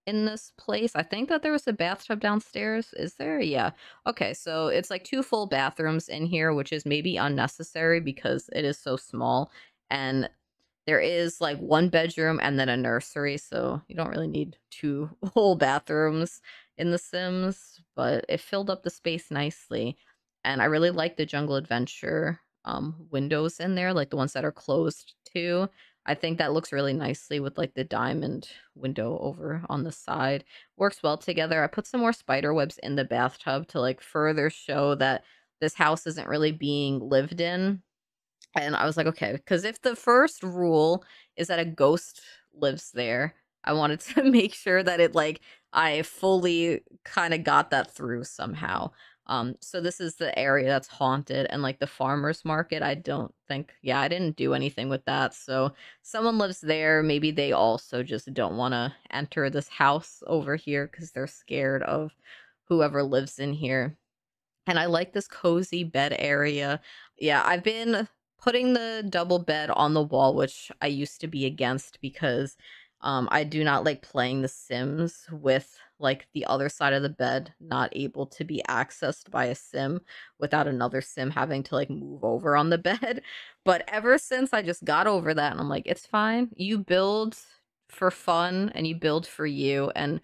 in this place. I think that there was a bathtub downstairs. Is there? Yeah. Okay, so it's like two full bathrooms in here, which is maybe unnecessary because it is so small. And there is like one bedroom and then a nursery, so you don't really need two whole bathrooms in The Sims, but it filled up the space nicely. And I really like the Jungle Adventure windows in there, like the ones that are closed too. I think that looks really nicely with like the diamond window over on the side. Works well together. I put some more spider webs in the bathtub to like further show that this house isn't really being lived in. And I was like, okay, because if the first rule is that a ghost lives there, I wanted to make sure that it, like, I fully kind of got that through somehow. So this is the area that's haunted, and like the farmer's market, I don't think, yeah, I didn't do anything with that. So someone lives there. Maybe they also just don't want to enter this house over here because they're scared of whoever lives in here. And I like this cozy bed area. Yeah, I've been putting the double bed on the wall, which I used to be against because I do not like playing The Sims with like the other side of the bed not able to be accessed by a sim without another sim having to like move over on the bed. But ever since I just got over that and I'm like, it's fine. You build for fun and you build for you, and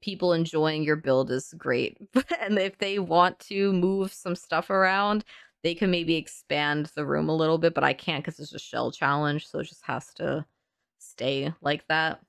people enjoying your build is great. And if they want to move some stuff around, they can maybe expand the room a little bit, but I can't because it's a shell challenge. So it just has to stay like that.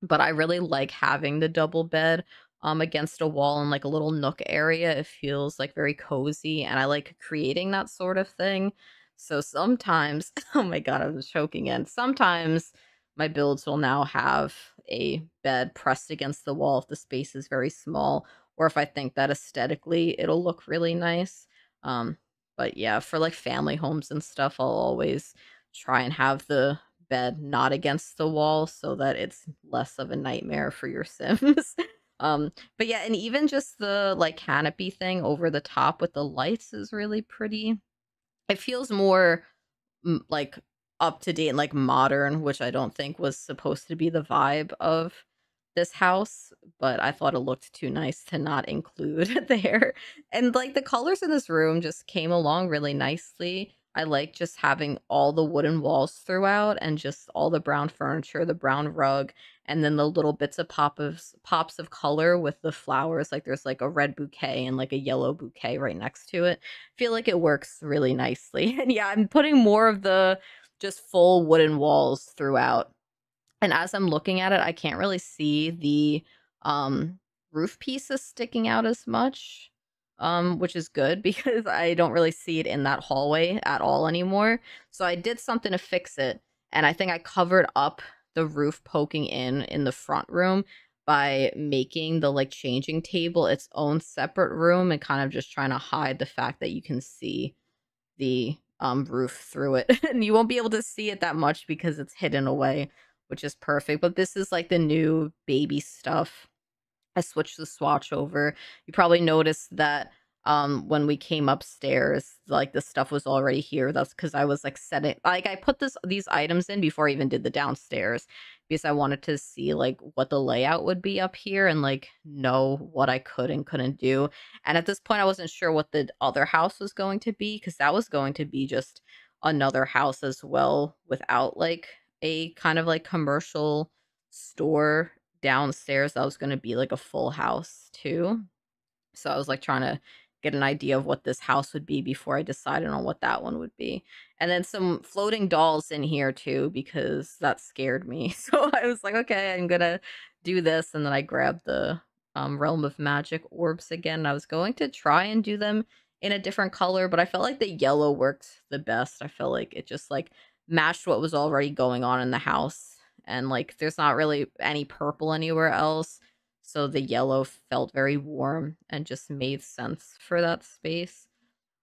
But I really like having the double bed against a wall in like a little nook area. It feels like very cozy, and I like creating that sort of thing. So sometimes, oh my god, I'm choking, and sometimes my builds will now have a bed pressed against the wall if the space is very small, or if I think that aesthetically it'll look really nice. But yeah, for like family homes and stuff, I'll always try and have the bed not against the wall so that it's less of a nightmare for your Sims. But yeah, and even just the like canopy thing over the top with the lights is really pretty. It feels more like up to date and like modern, which I don't think was supposed to be the vibe of this house, but I thought it looked too nice to not include there. And like the colors in this room just came along really nicely. I like just having all the wooden walls throughout and just all the brown furniture, the brown rug, and then the little bits of pops of color with the flowers. Like there's like a red bouquet and like a yellow bouquet right next to it. I feel like it works really nicely. And yeah, I'm putting more of the just full wooden walls throughout. And as I'm looking at it, I can't really see the roof pieces sticking out as much. Which is good because I don't really see it in that hallway at all anymore. So I did something to fix it, and I think I covered up the roof poking in the front room by making the like changing table its own separate room and kind of just trying to hide the fact that you can see the roof through it. And you won't be able to see it that much because it's hidden away, which is perfect. But this is like the new baby stuff. I switched the swatch over. You probably noticed that when we came upstairs, like the stuff was already here. That's because I was like setting, like I put these items in before I even did the downstairs because I wanted to see like what the layout would be up here and like know what I could and couldn't do. And at this point, I wasn't sure what the other house was going to be because that was going to be just another house as well without like a kind of like commercial store downstairs. That was going to be like a full house too. So I was like trying to get an idea of what this house would be before I decided on what that one would be. And then some floating dolls in here too because that scared me. So I was like, okay, I'm gonna do this. And then I grabbed the Realm of Magic orbs again. I was going to try and do them in a different color, but I felt like the yellow worked the best. I felt like it just like matched what was already going on in the house. And like there's not really any purple anywhere else, so the yellow felt very warm and just made sense for that space.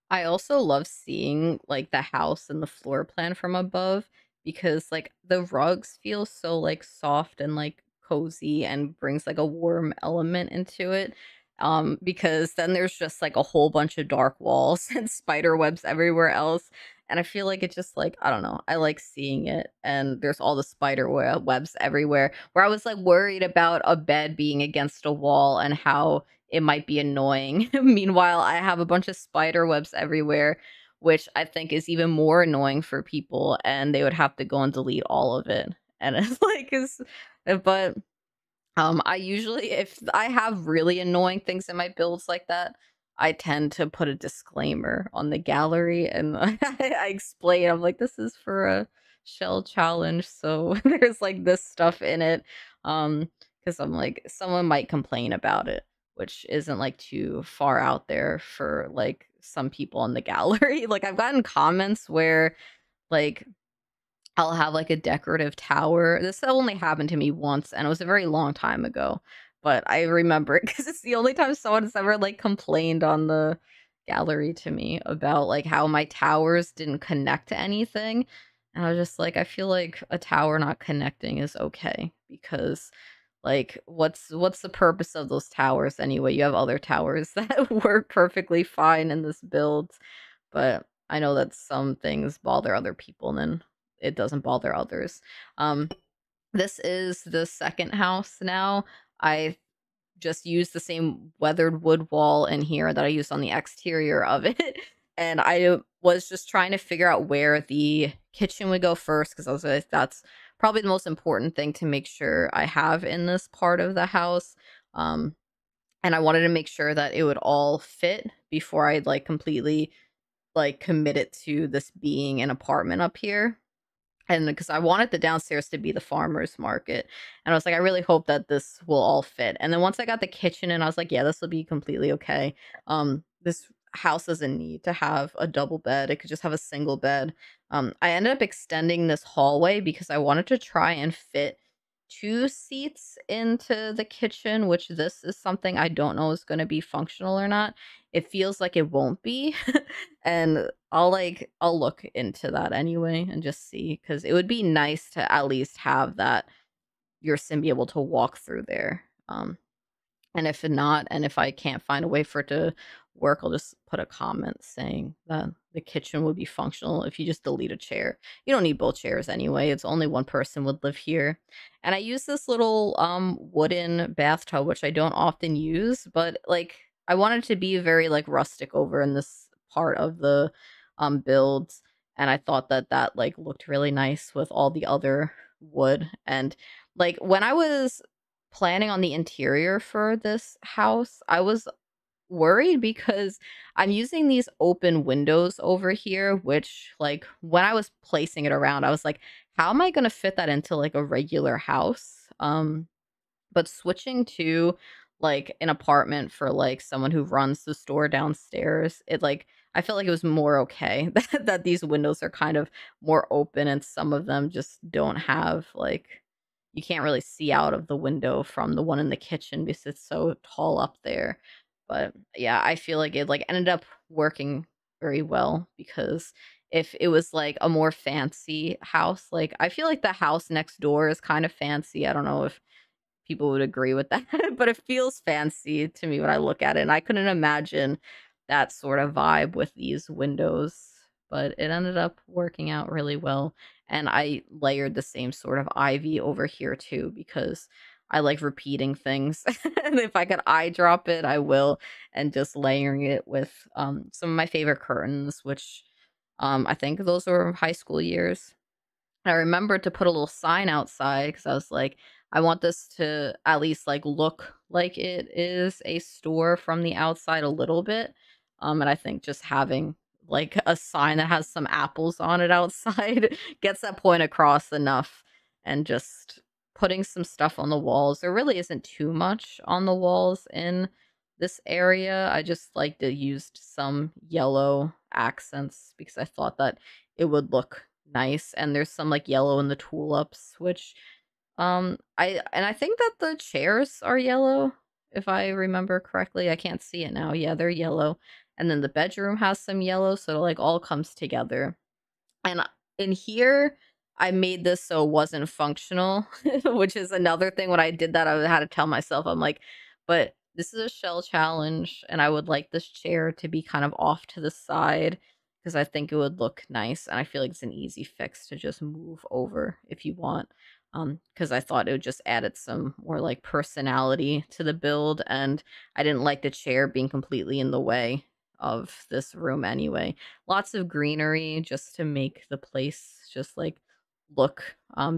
I also love seeing like the house and the floor plan from above because like the rugs feel so like soft and like cozy and brings like a warm element into it. Because then there's just like a whole bunch of dark walls and spider webs everywhere else. And I feel like it's just like, I don't know, I like seeing it. And there's all the spider webs everywhere, where I was like worried about a bed being against a wall and how it might be annoying. Meanwhile, I have a bunch of spider webs everywhere, which I think is even more annoying for people, and they would have to go and delete all of it. And it's like, but I usually, if I have really annoying things in my builds like that, I tend to put a disclaimer on the gallery and I explain, I'm like, this is for a shell challenge, so there's like this stuff in it, because I'm like, someone might complain about it. which isn't like too far out there for like some people in the gallery. Like I've gotten comments where like I'll have like a decorative tower. This only happened to me once and it was a very long time ago, but I remember it because it's the only time someone's ever like complained on the gallery to me about like how my towers didn't connect to anything. And I was just like, I feel like a tower not connecting is okay, because like what's the purpose of those towers anyway? You have other towers that work perfectly fine in this build. But I know that some things bother other people and then it doesn't bother others. This is the second house now. I just used the same weathered wood wall in here that I used on the exterior of it. And I was just trying to figure out where the kitchen would go first, because I was like, that's probably the most important thing to make sure I have in this part of the house. And I wanted to make sure that it would all fit before I'd like completely like commit it to this being an apartment up here. And because I wanted the downstairs to be the farmer's market. And I was like, I really hope that this will all fit. And then once I got the kitchen in, I was like, yeah, this will be completely okay. This house doesn't need to have a double bed. It could just have a single bed. I ended up extending this hallway because I wanted to try and fit 2 seats into the kitchen, which this is something I don't know is going to be functional or not. It feels like it won't be. And I'll look into that anyway and just see, because it would be nice to at least have that your sim be able to walk through there. And if not, and if I can't find a way for it to work, I'll just put a comment saying that the kitchen would be functional if you just delete a chair. You don't need both chairs anyway. It's only one person would live here. And I use this little wooden bathtub, which I don't often use, but like I wanted to be very like rustic over in this part of the build. And I thought that that like looked really nice with all the other wood. And like when I was planning on the interior for this house, I was worried because I'm using these open windows over here, which like when I was placing it around, I was like, how am I going to fit that into like a regular house? But switching to like an apartment for like someone who runs the store downstairs, it like I felt like it was more okay that these windows are kind of more open, and some of them just don't have like, you can't really see out of the window from the one in the kitchen because it's so tall up there. But yeah, I feel like it like ended up working very well, because if it was like a more fancy house, like I feel like the house next door is kind of fancy. I don't know if people would agree with that, but it feels fancy to me when I look at it. And I couldn't imagine that sort of vibe with these windows, but it ended up working out really well. And I layered the same sort of ivy over here too, because I like repeating things. And if I could eyedrop it, I will. And just layering it with some of my favorite curtains, which I think those were High School Years. And I remembered to put a little sign outside because I was like, I want this to at least like look like it is a store from the outside a little bit. And I think just having like a sign that has some apples on it outside gets that point across enough. And just putting some stuff on the walls. There really isn't too much on the walls in this area. I just like to use some yellow accents because I thought that it would look nice. And there's some like yellow in the tulips, which I think that the chairs are yellow, if I remember correctly. I can't see it now. Yeah, they're yellow. And then the bedroom has some yellow, so it like all comes together. And in here, I made this so it wasn't functional, which is another thing. When I did that, I had to tell myself, I'm like, but this is a shell challenge, and I would like this chair to be kind of off to the side because I think it would look nice. And I feel like it's an easy fix to just move over if you want, because I thought it would just added some more like personality to the build. And I didn't like the chair being completely in the way of this room anyway. Lots of greenery just to make the place just like look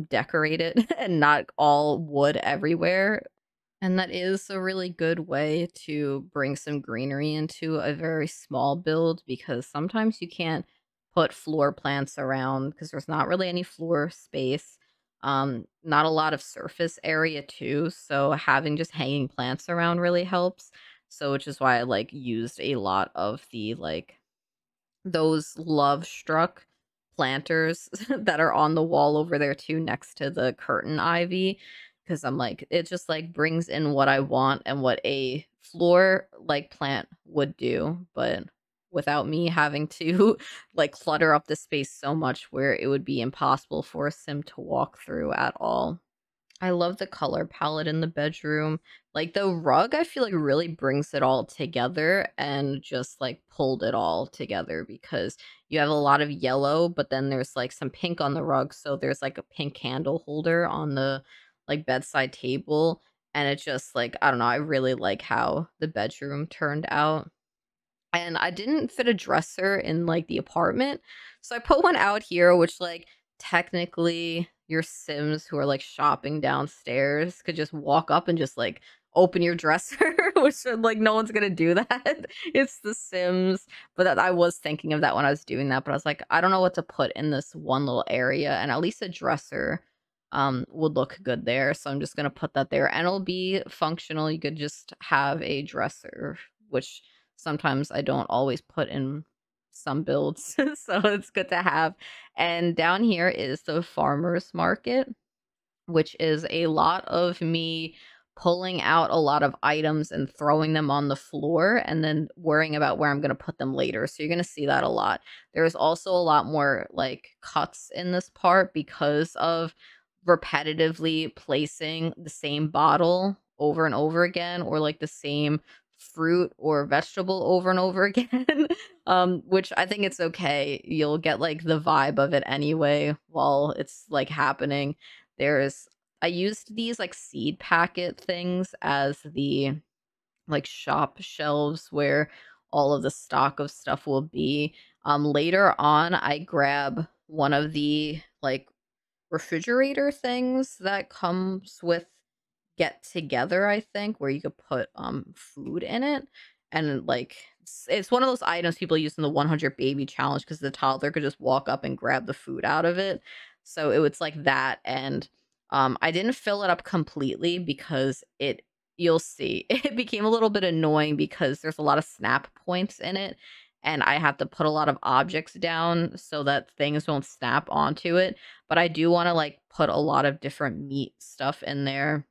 decorated and not all wood everywhere. And that is a really good way to bring some greenery into a very small build, because sometimes you can't put floor plants around because there's not really any floor space. Not a lot of surface area too, so having just hanging plants around really helps. So which is why I like used a lot of the like those Lovestruck planters that are on the wall over there too, next to the curtain ivy, because I'm like, it just like brings in what I want and what a floor like plant would do, but without me having to like clutter up the space so much where it would be impossible for a sim to walk through at all. I love the color palette in the bedroom. Like the rug, I feel like really brings it all together and just like pulled it all together, because you have a lot of yellow, but then there's like some pink on the rug. So there's like a pink candle holder on the like bedside table. And it's just like, I don't know, I really like how the bedroom turned out. And I didn't fit a dresser in like the apartment, so I put one out here, which like technically your Sims who are like shopping downstairs could just walk up and just like open your dresser, which like no one's gonna do that. It's the Sims. But that, I was thinking of that when I was doing that, but I was like, I don't know what to put in this one little area, and at least a dresser would look good there. So I'm just gonna put that there, and it'll be functional. You could just have a dresser, which sometimes I don't always put in some builds, so it's good to have. And down here is the farmer's market, which is a lot of me pulling out a lot of items and throwing them on the floor and then worrying about where I'm going to put them later. So you're going to see that a lot. There's also a lot more like cuts in this part because of repetitively placing the same bottle over and over again, or like the same fruit or vegetable over and over again. Which I think it's okay. You'll get like the vibe of it anyway while it's like happening. I used these like seed packet things as the like shop shelves where all of the stock of stuff will be. Later on, I grab one of the like refrigerator things that comes with Get Together, I think, where you could put food in it, and like it's one of those items people use in the 100 baby challenge, because the toddler could just walk up and grab the food out of it. So it was like that. And I didn't fill it up completely because you'll see it became a little bit annoying because there's a lot of snap points in it, and I have to put a lot of objects down so that things won't snap onto it. But I do want to like put a lot of different meat stuff in there,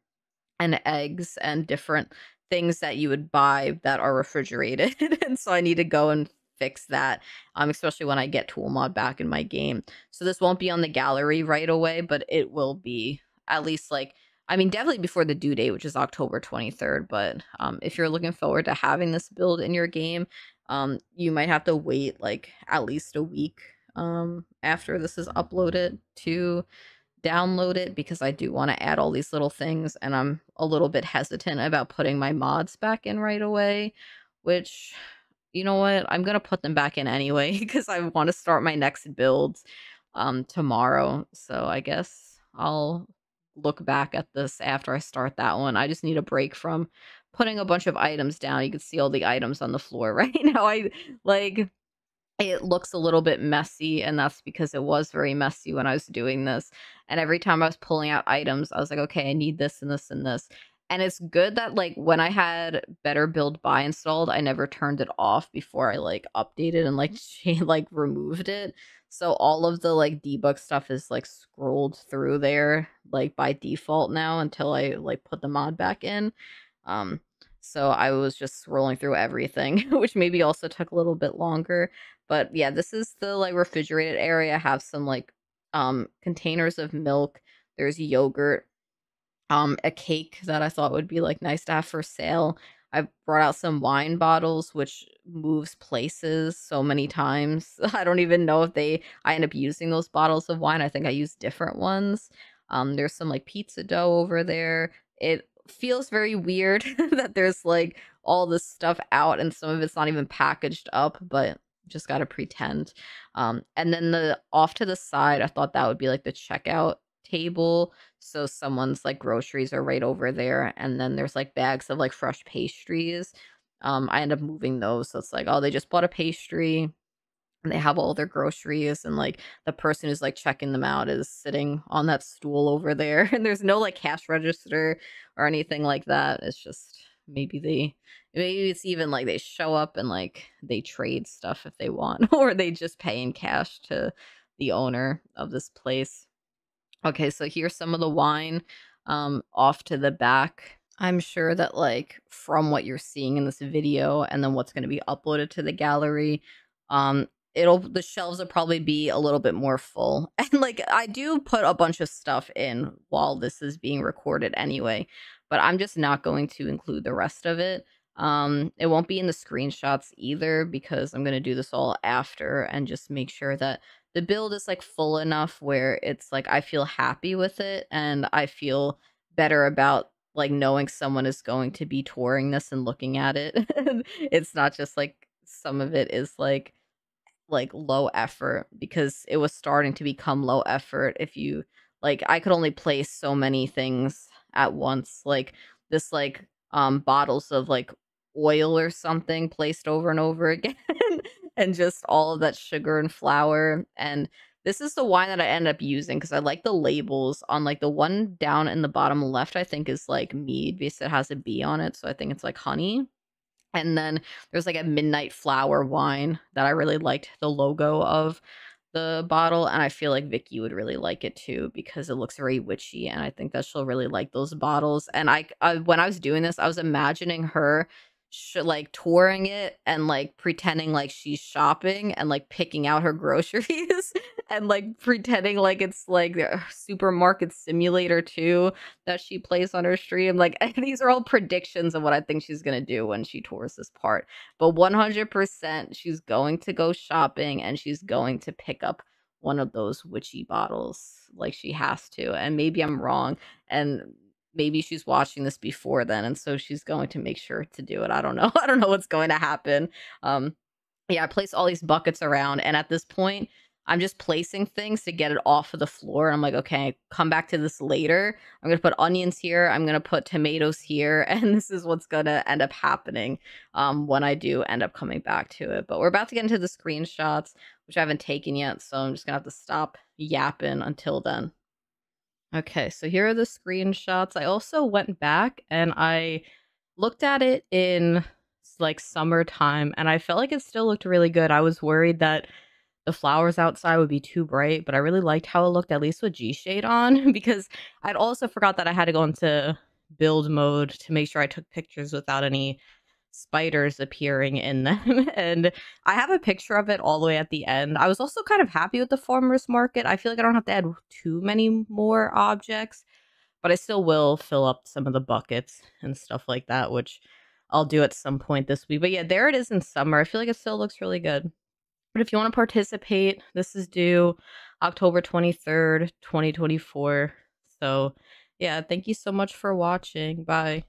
and eggs and different things that you would buy that are refrigerated. And so I need to go and fix that, especially when I get Tool Mod back in my game. So this won't be on the gallery right away, but it will be at least like, I mean, definitely before the due date, which is October 23rd. But if you're looking forward to having this build in your game, you might have to wait like at least a week after this is uploaded to download it, because I do want to add all these little things, and I'm a little bit hesitant about putting my mods back in right away, which, you know what, I'm gonna put them back in anyway because I want to start my next build tomorrow. So I guess I'll look back at this after I start that one. I just need a break from putting a bunch of items down. You can see all the items on the floor right now. It looks a little bit messy, and that's because it was very messy when I was doing this. And every time I was pulling out items, I was like, okay, I need this and this and this. And it's good that like when I had Better Build Buy installed, I never turned it off before I like updated and like removed it. So all of the like debug stuff is like scrolled through there like by default now until I like put the mod back in. So I was just rolling through everything, which maybe also took a little bit longer. But yeah, this is the like refrigerated area. I have some like containers of milk. There's yogurt, a cake that I thought would be like nice to have for sale. I brought out some wine bottles, which moves places so many times. I don't even know if I end up using those bottles of wine. I think I use different ones. There's some like pizza dough over there. It feels very weird that there's like all this stuff out and some of it's not even packaged up, but just gotta pretend. And then off to the side, I thought that would be like the checkout table, so someone's like groceries are right over there. And then there's like bags of like fresh pastries. I end up moving those, so it's like, oh, they just bought a pastry. and they have all their groceries, and like the person who's like checking them out is sitting on that stool over there, and there's no like cash register or anything like that. It's just maybe it's even like they show up and like they trade stuff if they want, or they just pay in cash to the owner of this place. Okay, so here's some of the wine off to the back. I'm sure that like from what you're seeing in this video and then what's going to be uploaded to the gallery, the shelves will probably be a little bit more full. And like I do put a bunch of stuff in while this is being recorded anyway, but I'm just not going to include the rest of it. It won't be in the screenshots either, because I'm going to do this all after and just make sure that the build is like full enough where it's like I feel happy with it and I feel better about like knowing someone is going to be touring this and looking at it. It's not just like some of it is like low effort, because it was starting to become low effort if you like I could only place so many things at once, like this like bottles of like oil or something placed over and over again, and just all of that sugar and flour. And this is the wine that I end up using because I like the labels on like the one down in the bottom left, I think is like mead because it has a B on it. So I think it's like honey. And then there's like a midnight flower wine that I really liked the logo of the bottle. And I feel like Vicky would really like it too because it looks very witchy. And I think that she'll really like those bottles. And I when I was doing this, I was imagining her like touring it and like pretending like she's shopping and like picking out her groceries and like pretending like it's like the supermarket simulator 2 that she plays on her stream. Like these are all predictions of what I think she's gonna do when she tours this part, but 100% she's going to go shopping and she's going to pick up one of those witchy bottles, like she has to. And maybe I'm wrong, and maybe she's watching this before then, and so she's going to make sure to do it. I don't know. I don't know what's going to happen. Yeah, I place all these buckets around, and at this point, I'm just placing things to get it off of the floor. And I'm like, okay, come back to this later. I'm going to put onions here. I'm going to put tomatoes here. And this is what's going to end up happening when I do end up coming back to it. But we're about to get into the screenshots, which I haven't taken yet. So I'm just going to have to stop yapping until then. Okay, so here are the screenshots. I also went back and I looked at it in like summertime, and I felt like it still looked really good. I was worried that the flowers outside would be too bright, but I really liked how it looked, at least with G-Shade on, because I'd also forgot that I had to go into build mode to make sure I took pictures without any spiders appearing in them. And I have a picture of it all the way at the end. I was also kind of happy with the farmer's market. I feel like I don't have to add too many more objects, but I still will fill up some of the buckets and stuff like that, which I'll do at some point this week. But yeah, there it is in summer. I feel like it still looks really good. But if you want to participate, this is due October 23rd, 2024. So yeah, thank you so much for watching. Bye.